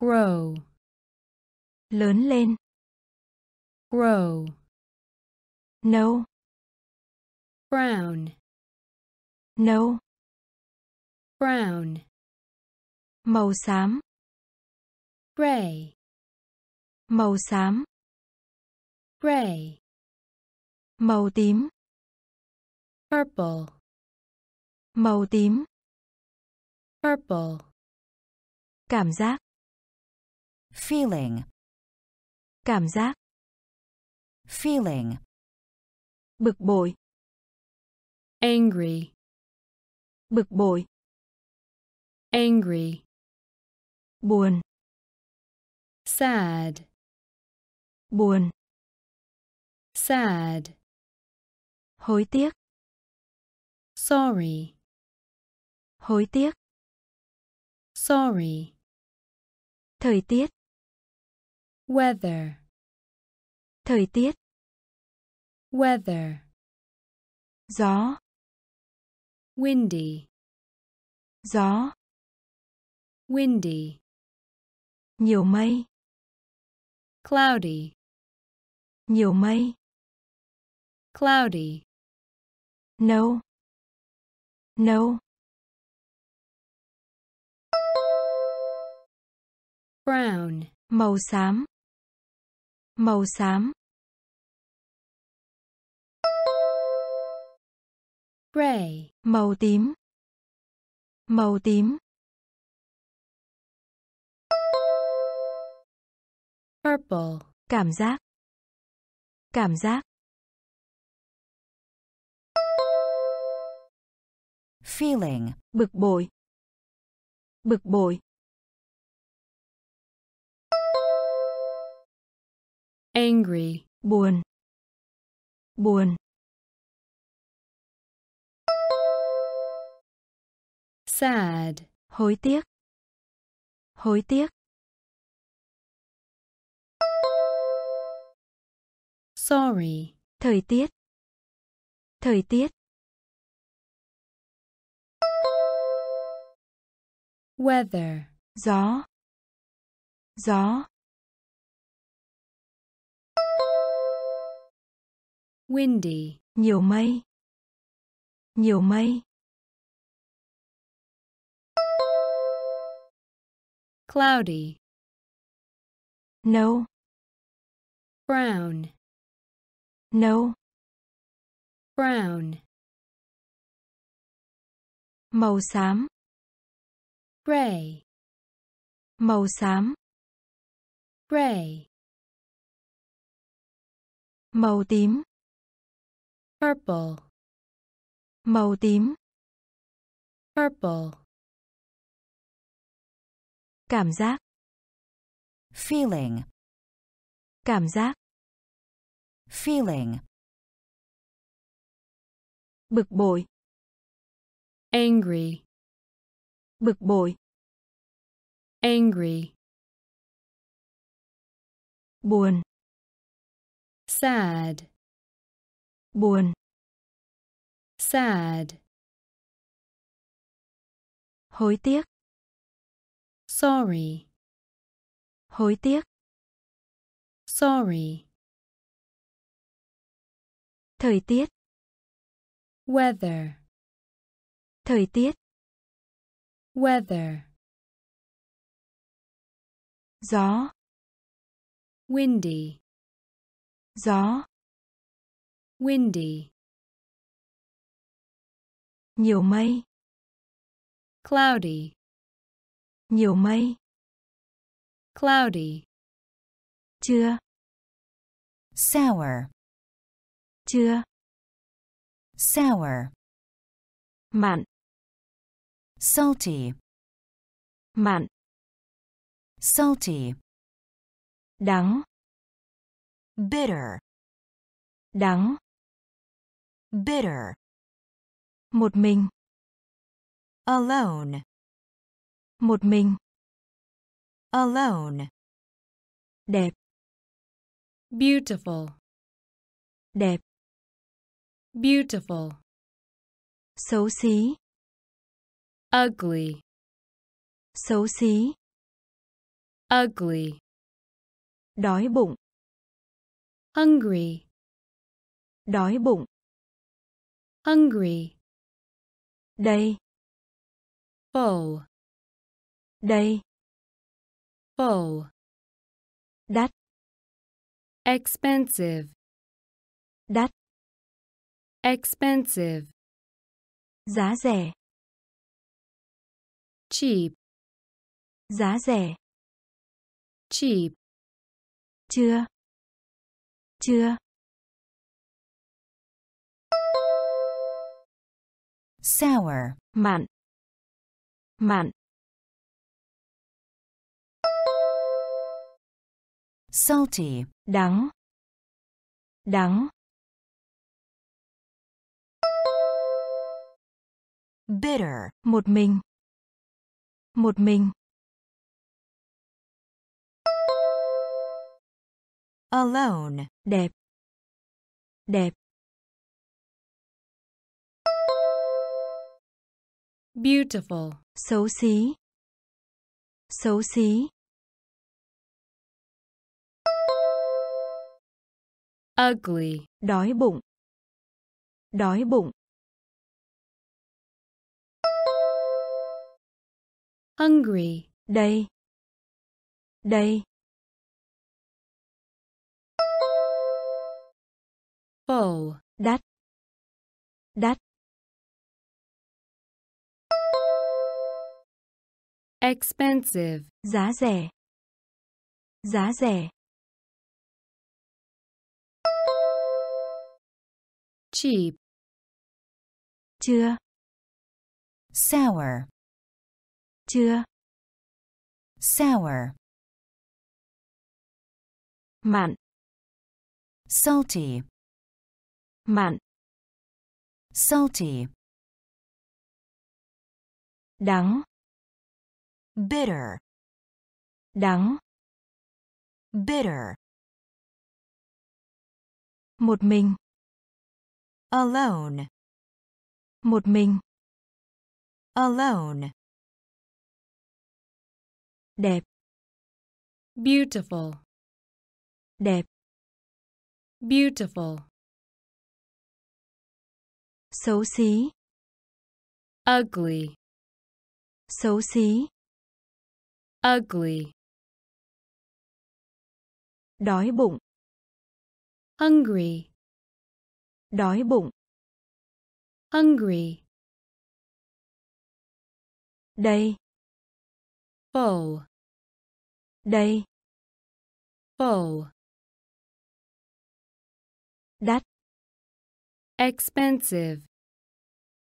Grow. Lớn lên. Grow. No. Brown. No. Brown. Màu xám. Gray. Màu xám. Gray. Màu tím. Purple. Màu tím. Purple. Cảm giác. Feeling. Cảm giác. Feeling. Bực bội. Angry. Bực bội. Angry. Buồn. Sad. Buồn. Sad. Hối tiếc. Sorry. Hối tiếc. Sorry. Thời tiết. Weather. Thời tiết. Weather. Gió. Windy. Gió. Windy. Nhiều mây. Cloudy. Nhiều mây. Cloudy. No. No. Brown. Màu xám. Màu xám. Gray. Màu tím. Màu tím. Purple. Cảm giác. Cảm giác. Feeling. Bực bội. Bực bội. Angry. Buồn. Buồn. Sad. Hối tiếc. Hối tiếc. Sorry. Thời tiết. Thời tiết. Weather. Gió. Gió. Windy. Nhiều mây. Nhiều mây. Cloudy. No. Brown. No. Brown. Màu xám. Gray. Màu xám. Gray. Màu tím. Purple. Màu tím. Purple. Cảm giác. Feeling. Cảm giác. Feeling. Bực bội. Angry. Bực bội. Angry. Buồn. Sad. Buồn. Sad. Hối tiếc. Sorry. Hối tiếc. Sorry. Thời tiết. Weather. Thời tiết. Weather. Gió. Windy. Gió. Windy. Nhiều mây. Cloudy. Nhiều mây. Cloudy. Chưa. Sour. Chưa. Sour. Mặn. Salty. Mặn. Salty. Đắng. Bitter. Đắng. Bitter. Một mình. Alone. Một mình. Alone. Đẹp. Beautiful. Đẹp. Beautiful. Xấu xí. Ugly. Xấu xí. Ugly. Đói bụng. Hungry. Đói bụng. Hungry. Đây. Full. Đây. Full. Đắt. Expensive. Đắt. Expensive. Giá rẻ. Cheap. giá rẻ, cheap, chưa, chưa, sour, mặn, mặn, salty, đắng, đắng, bitter, một mình, một mình, alone, đẹp, đẹp, beautiful, xấu xí, xấu xí, ugly, đói bụng, đói bụng, hungry, đây, đây, full, đắt, đắt, expensive, giá rẻ, giá rẻ, cheap, chưa, sour, chưa, sour, mặn, salty, mặn, salty, đắng, bitter, đắng, bitter, một mình, alone, một mình, alone, đẹp, beautiful, đẹp, beautiful, xấu xí, ugly, xấu xí, ugly, đói bụng, hungry, đói bụng, hungry, đây, full, đây, full, đắt, expensive,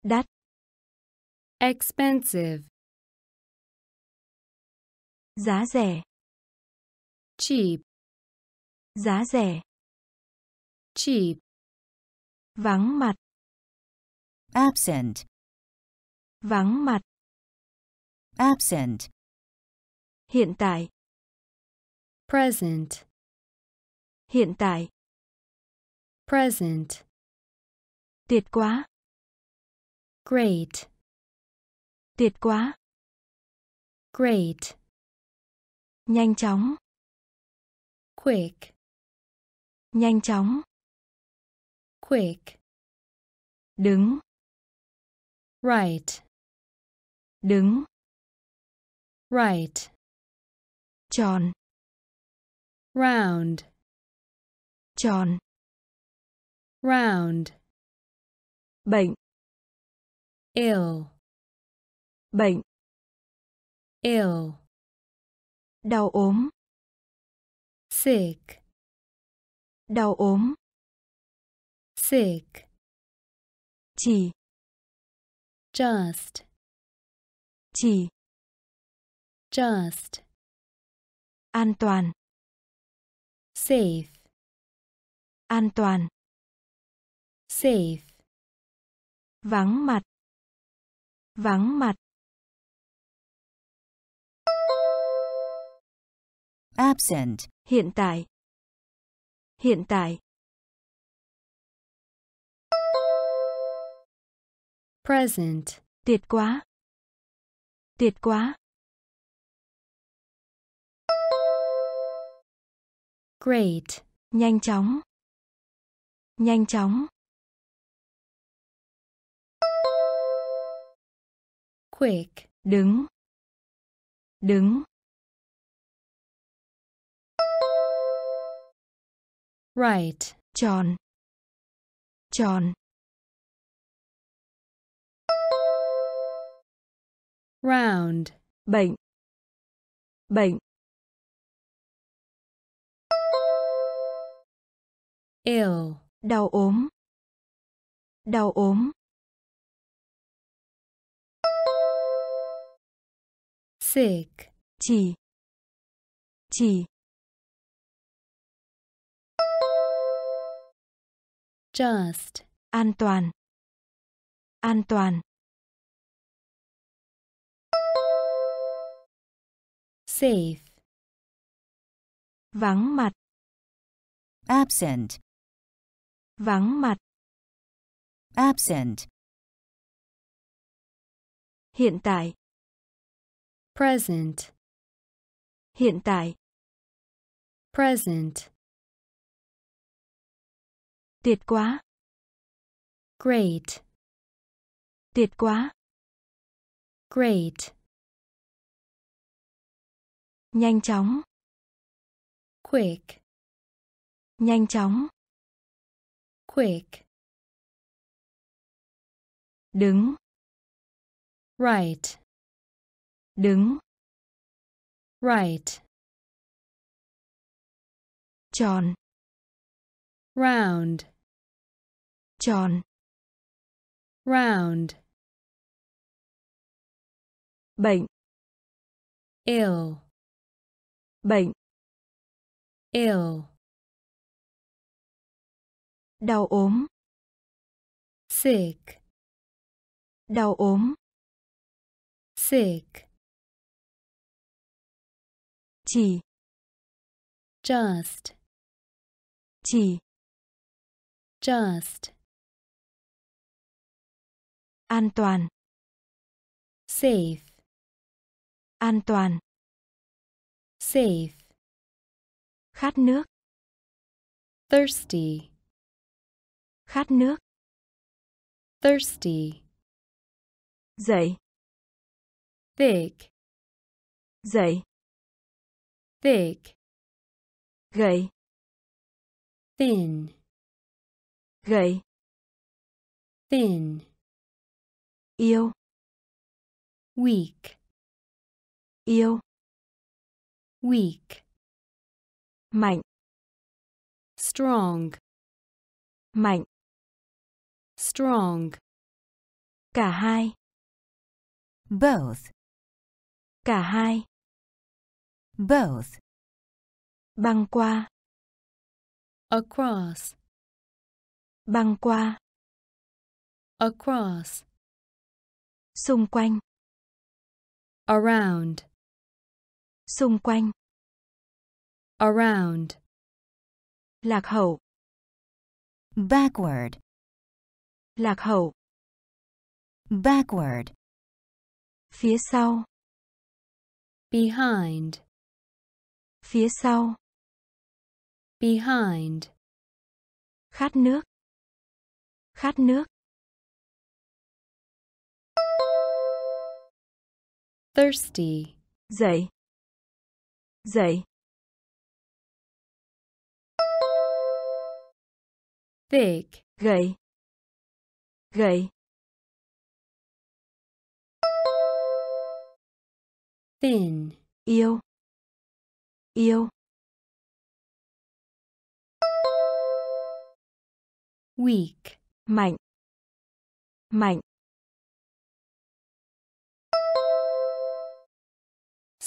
đắt, expensive, giá rẻ, cheap, giá rẻ, cheap, vắng mặt, absent, vắng mặt, absent, hiện tại, present, hiện tại, present, tuyệt quá, great, tuyệt quá, great, nhanh chóng, quick, nhanh chóng, quick, đứng, right, đứng, right, tròn, round, tròn, round, bệnh, ill, bệnh, ill, đau ốm, sick, đau ốm, sick, chỉ, just, chỉ, just, an toàn, safe, an toàn, safe, vắng mặt, vắng mặt, absent, hiện tại, hiện tại, present, tuyệt quá, tuyệt quá, great, nhanh chóng, nhanh chóng, quick, đứng, đứng, right, tròn, tròn, round, bệnh, bệnh, ill, đau ốm, đau ốm, sick, chỉ, chỉ, just, an toàn, an toàn, safe, vắng mặt, absent, vắng mặt, absent, hiện tại, present, hiện tại, present, tuyệt quá, great, tuyệt quá, great, nhanh chóng, quick, nhanh chóng, quick, đứng, right, đứng, right, tròn, round, tròn, round, bệnh, ill, bệnh, ill, đau ốm, sick, đau ốm, sick, chỉ, just, chỉ, just, an toàn, safe, an toàn, safe, khát nước, thirsty, khát nước, thirsty, dậy, thick, dậy, thick, gầy, thin, gầy, thin, yêu, weak, yêu, weak, mạnh, strong, mạnh, strong, cả hai, both, cả hai, both, băng qua, across, băng qua, across, xung quanh, around, xung quanh, around, lạc hậu, backward, lạc hậu, backward, phía sau, behind, phía sau, behind, khát nước, khát nước, thirsty, dậy, dậy, thick, gầy, gầy, thin, yêu, yêu, weak, mạnh, mạnh,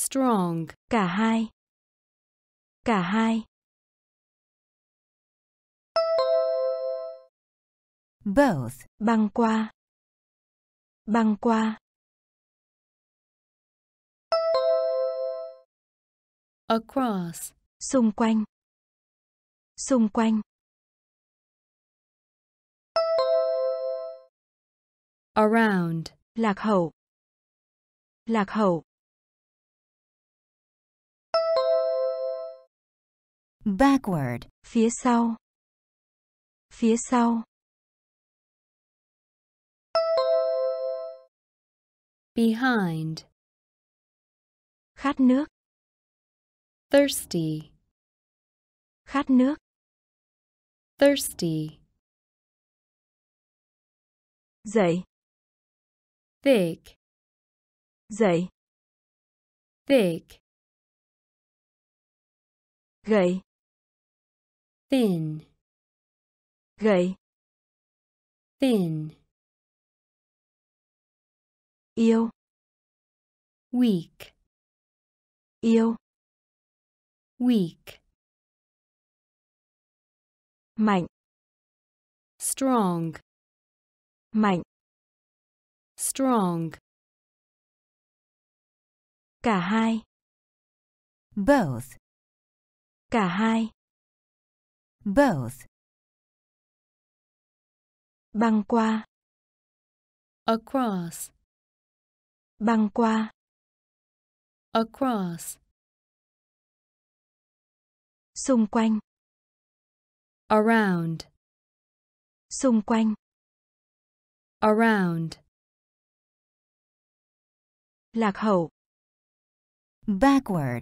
strong, cả hai, cả hai, both, băng qua, băng qua, across, xung quanh, xung quanh, around, lạc hậu, lạc hậu, backward, phía sau, phía sau, behind, khát nước, thirsty, khát nước, thirsty, dậy, thick, dậy, thick, gầy, thin, gầy, thin, yếu, weak, yếu, weak, mạnh, strong, mạnh, strong, cả hai, both, cả hai, both, băng qua, across, băng qua, across, xung quanh, around, xung quanh, around, lạc hậu, backward,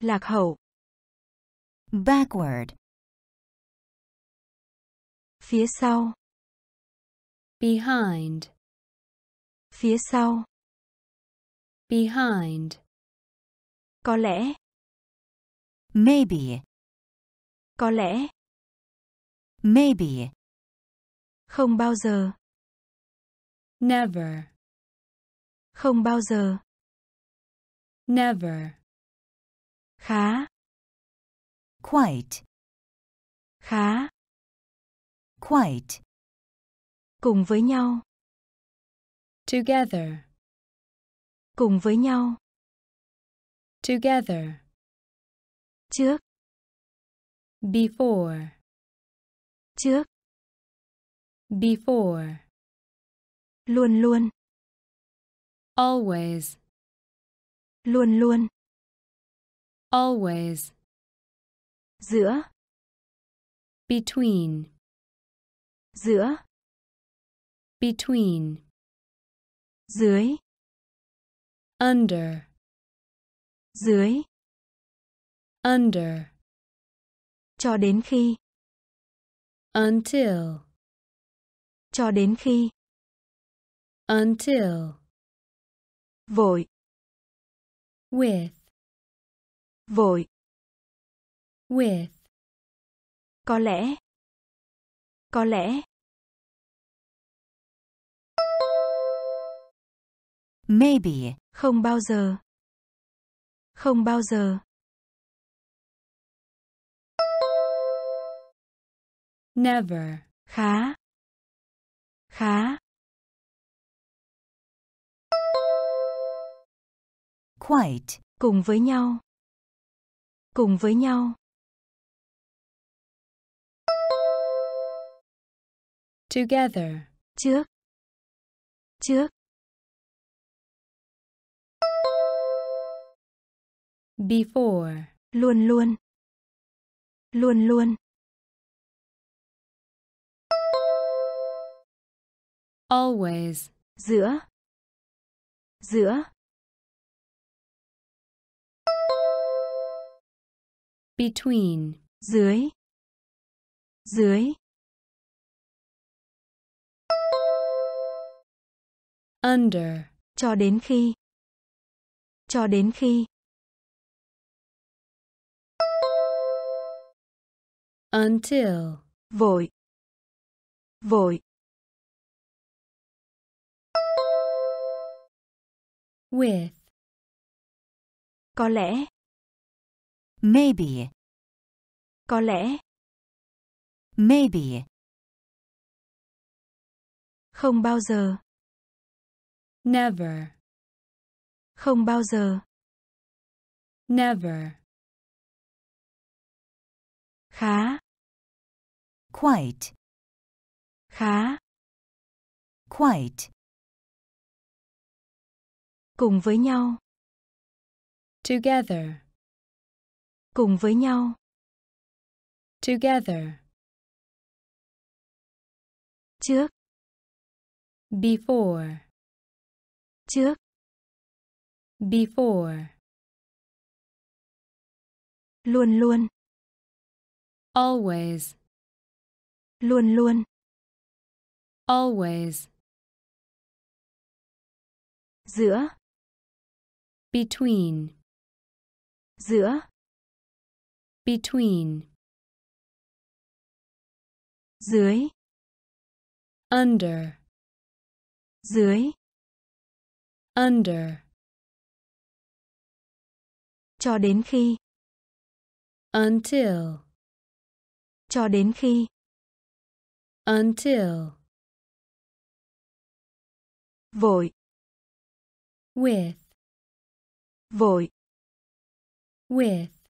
lạc hậu, backward, phía sau, behind, phía sau, behind, có lẽ, maybe, có lẽ, maybe, không bao giờ, never, không bao giờ, never, khá, quite, khá, quite, cùng với nhau, together, cùng với nhau, together, trước, before, trước, before, luôn luôn, always, luôn luôn, always, giữa, between, giữa, between, dưới, under, dưới, under, cho đến khi, until, cho đến khi, until, vội, with, vội, with, có lẽ, có lẽ, maybe, không bao giờ, không bao giờ, never, khá, khá, quite, cùng với nhau, cùng với nhau, together, trước, trước, before, luôn luôn, luôn luôn, always, giữa, giữa, between, dưới, dưới, under, cho đến khi, cho đến khi, until, vội, vội, with, có lẽ, maybe, có lẽ, maybe, không bao giờ, never, không bao giờ, never, khá, quite, khá, quite, cùng với nhau, together, cùng với nhau, together, trước, before, trước, before, luôn luôn, always, luôn luôn, always, giữa, between, giữa, Between. Dưới. Under. Dưới. Under. Cho đến khi. Until. Cho đến khi. Until. Vội. With. Vội. With.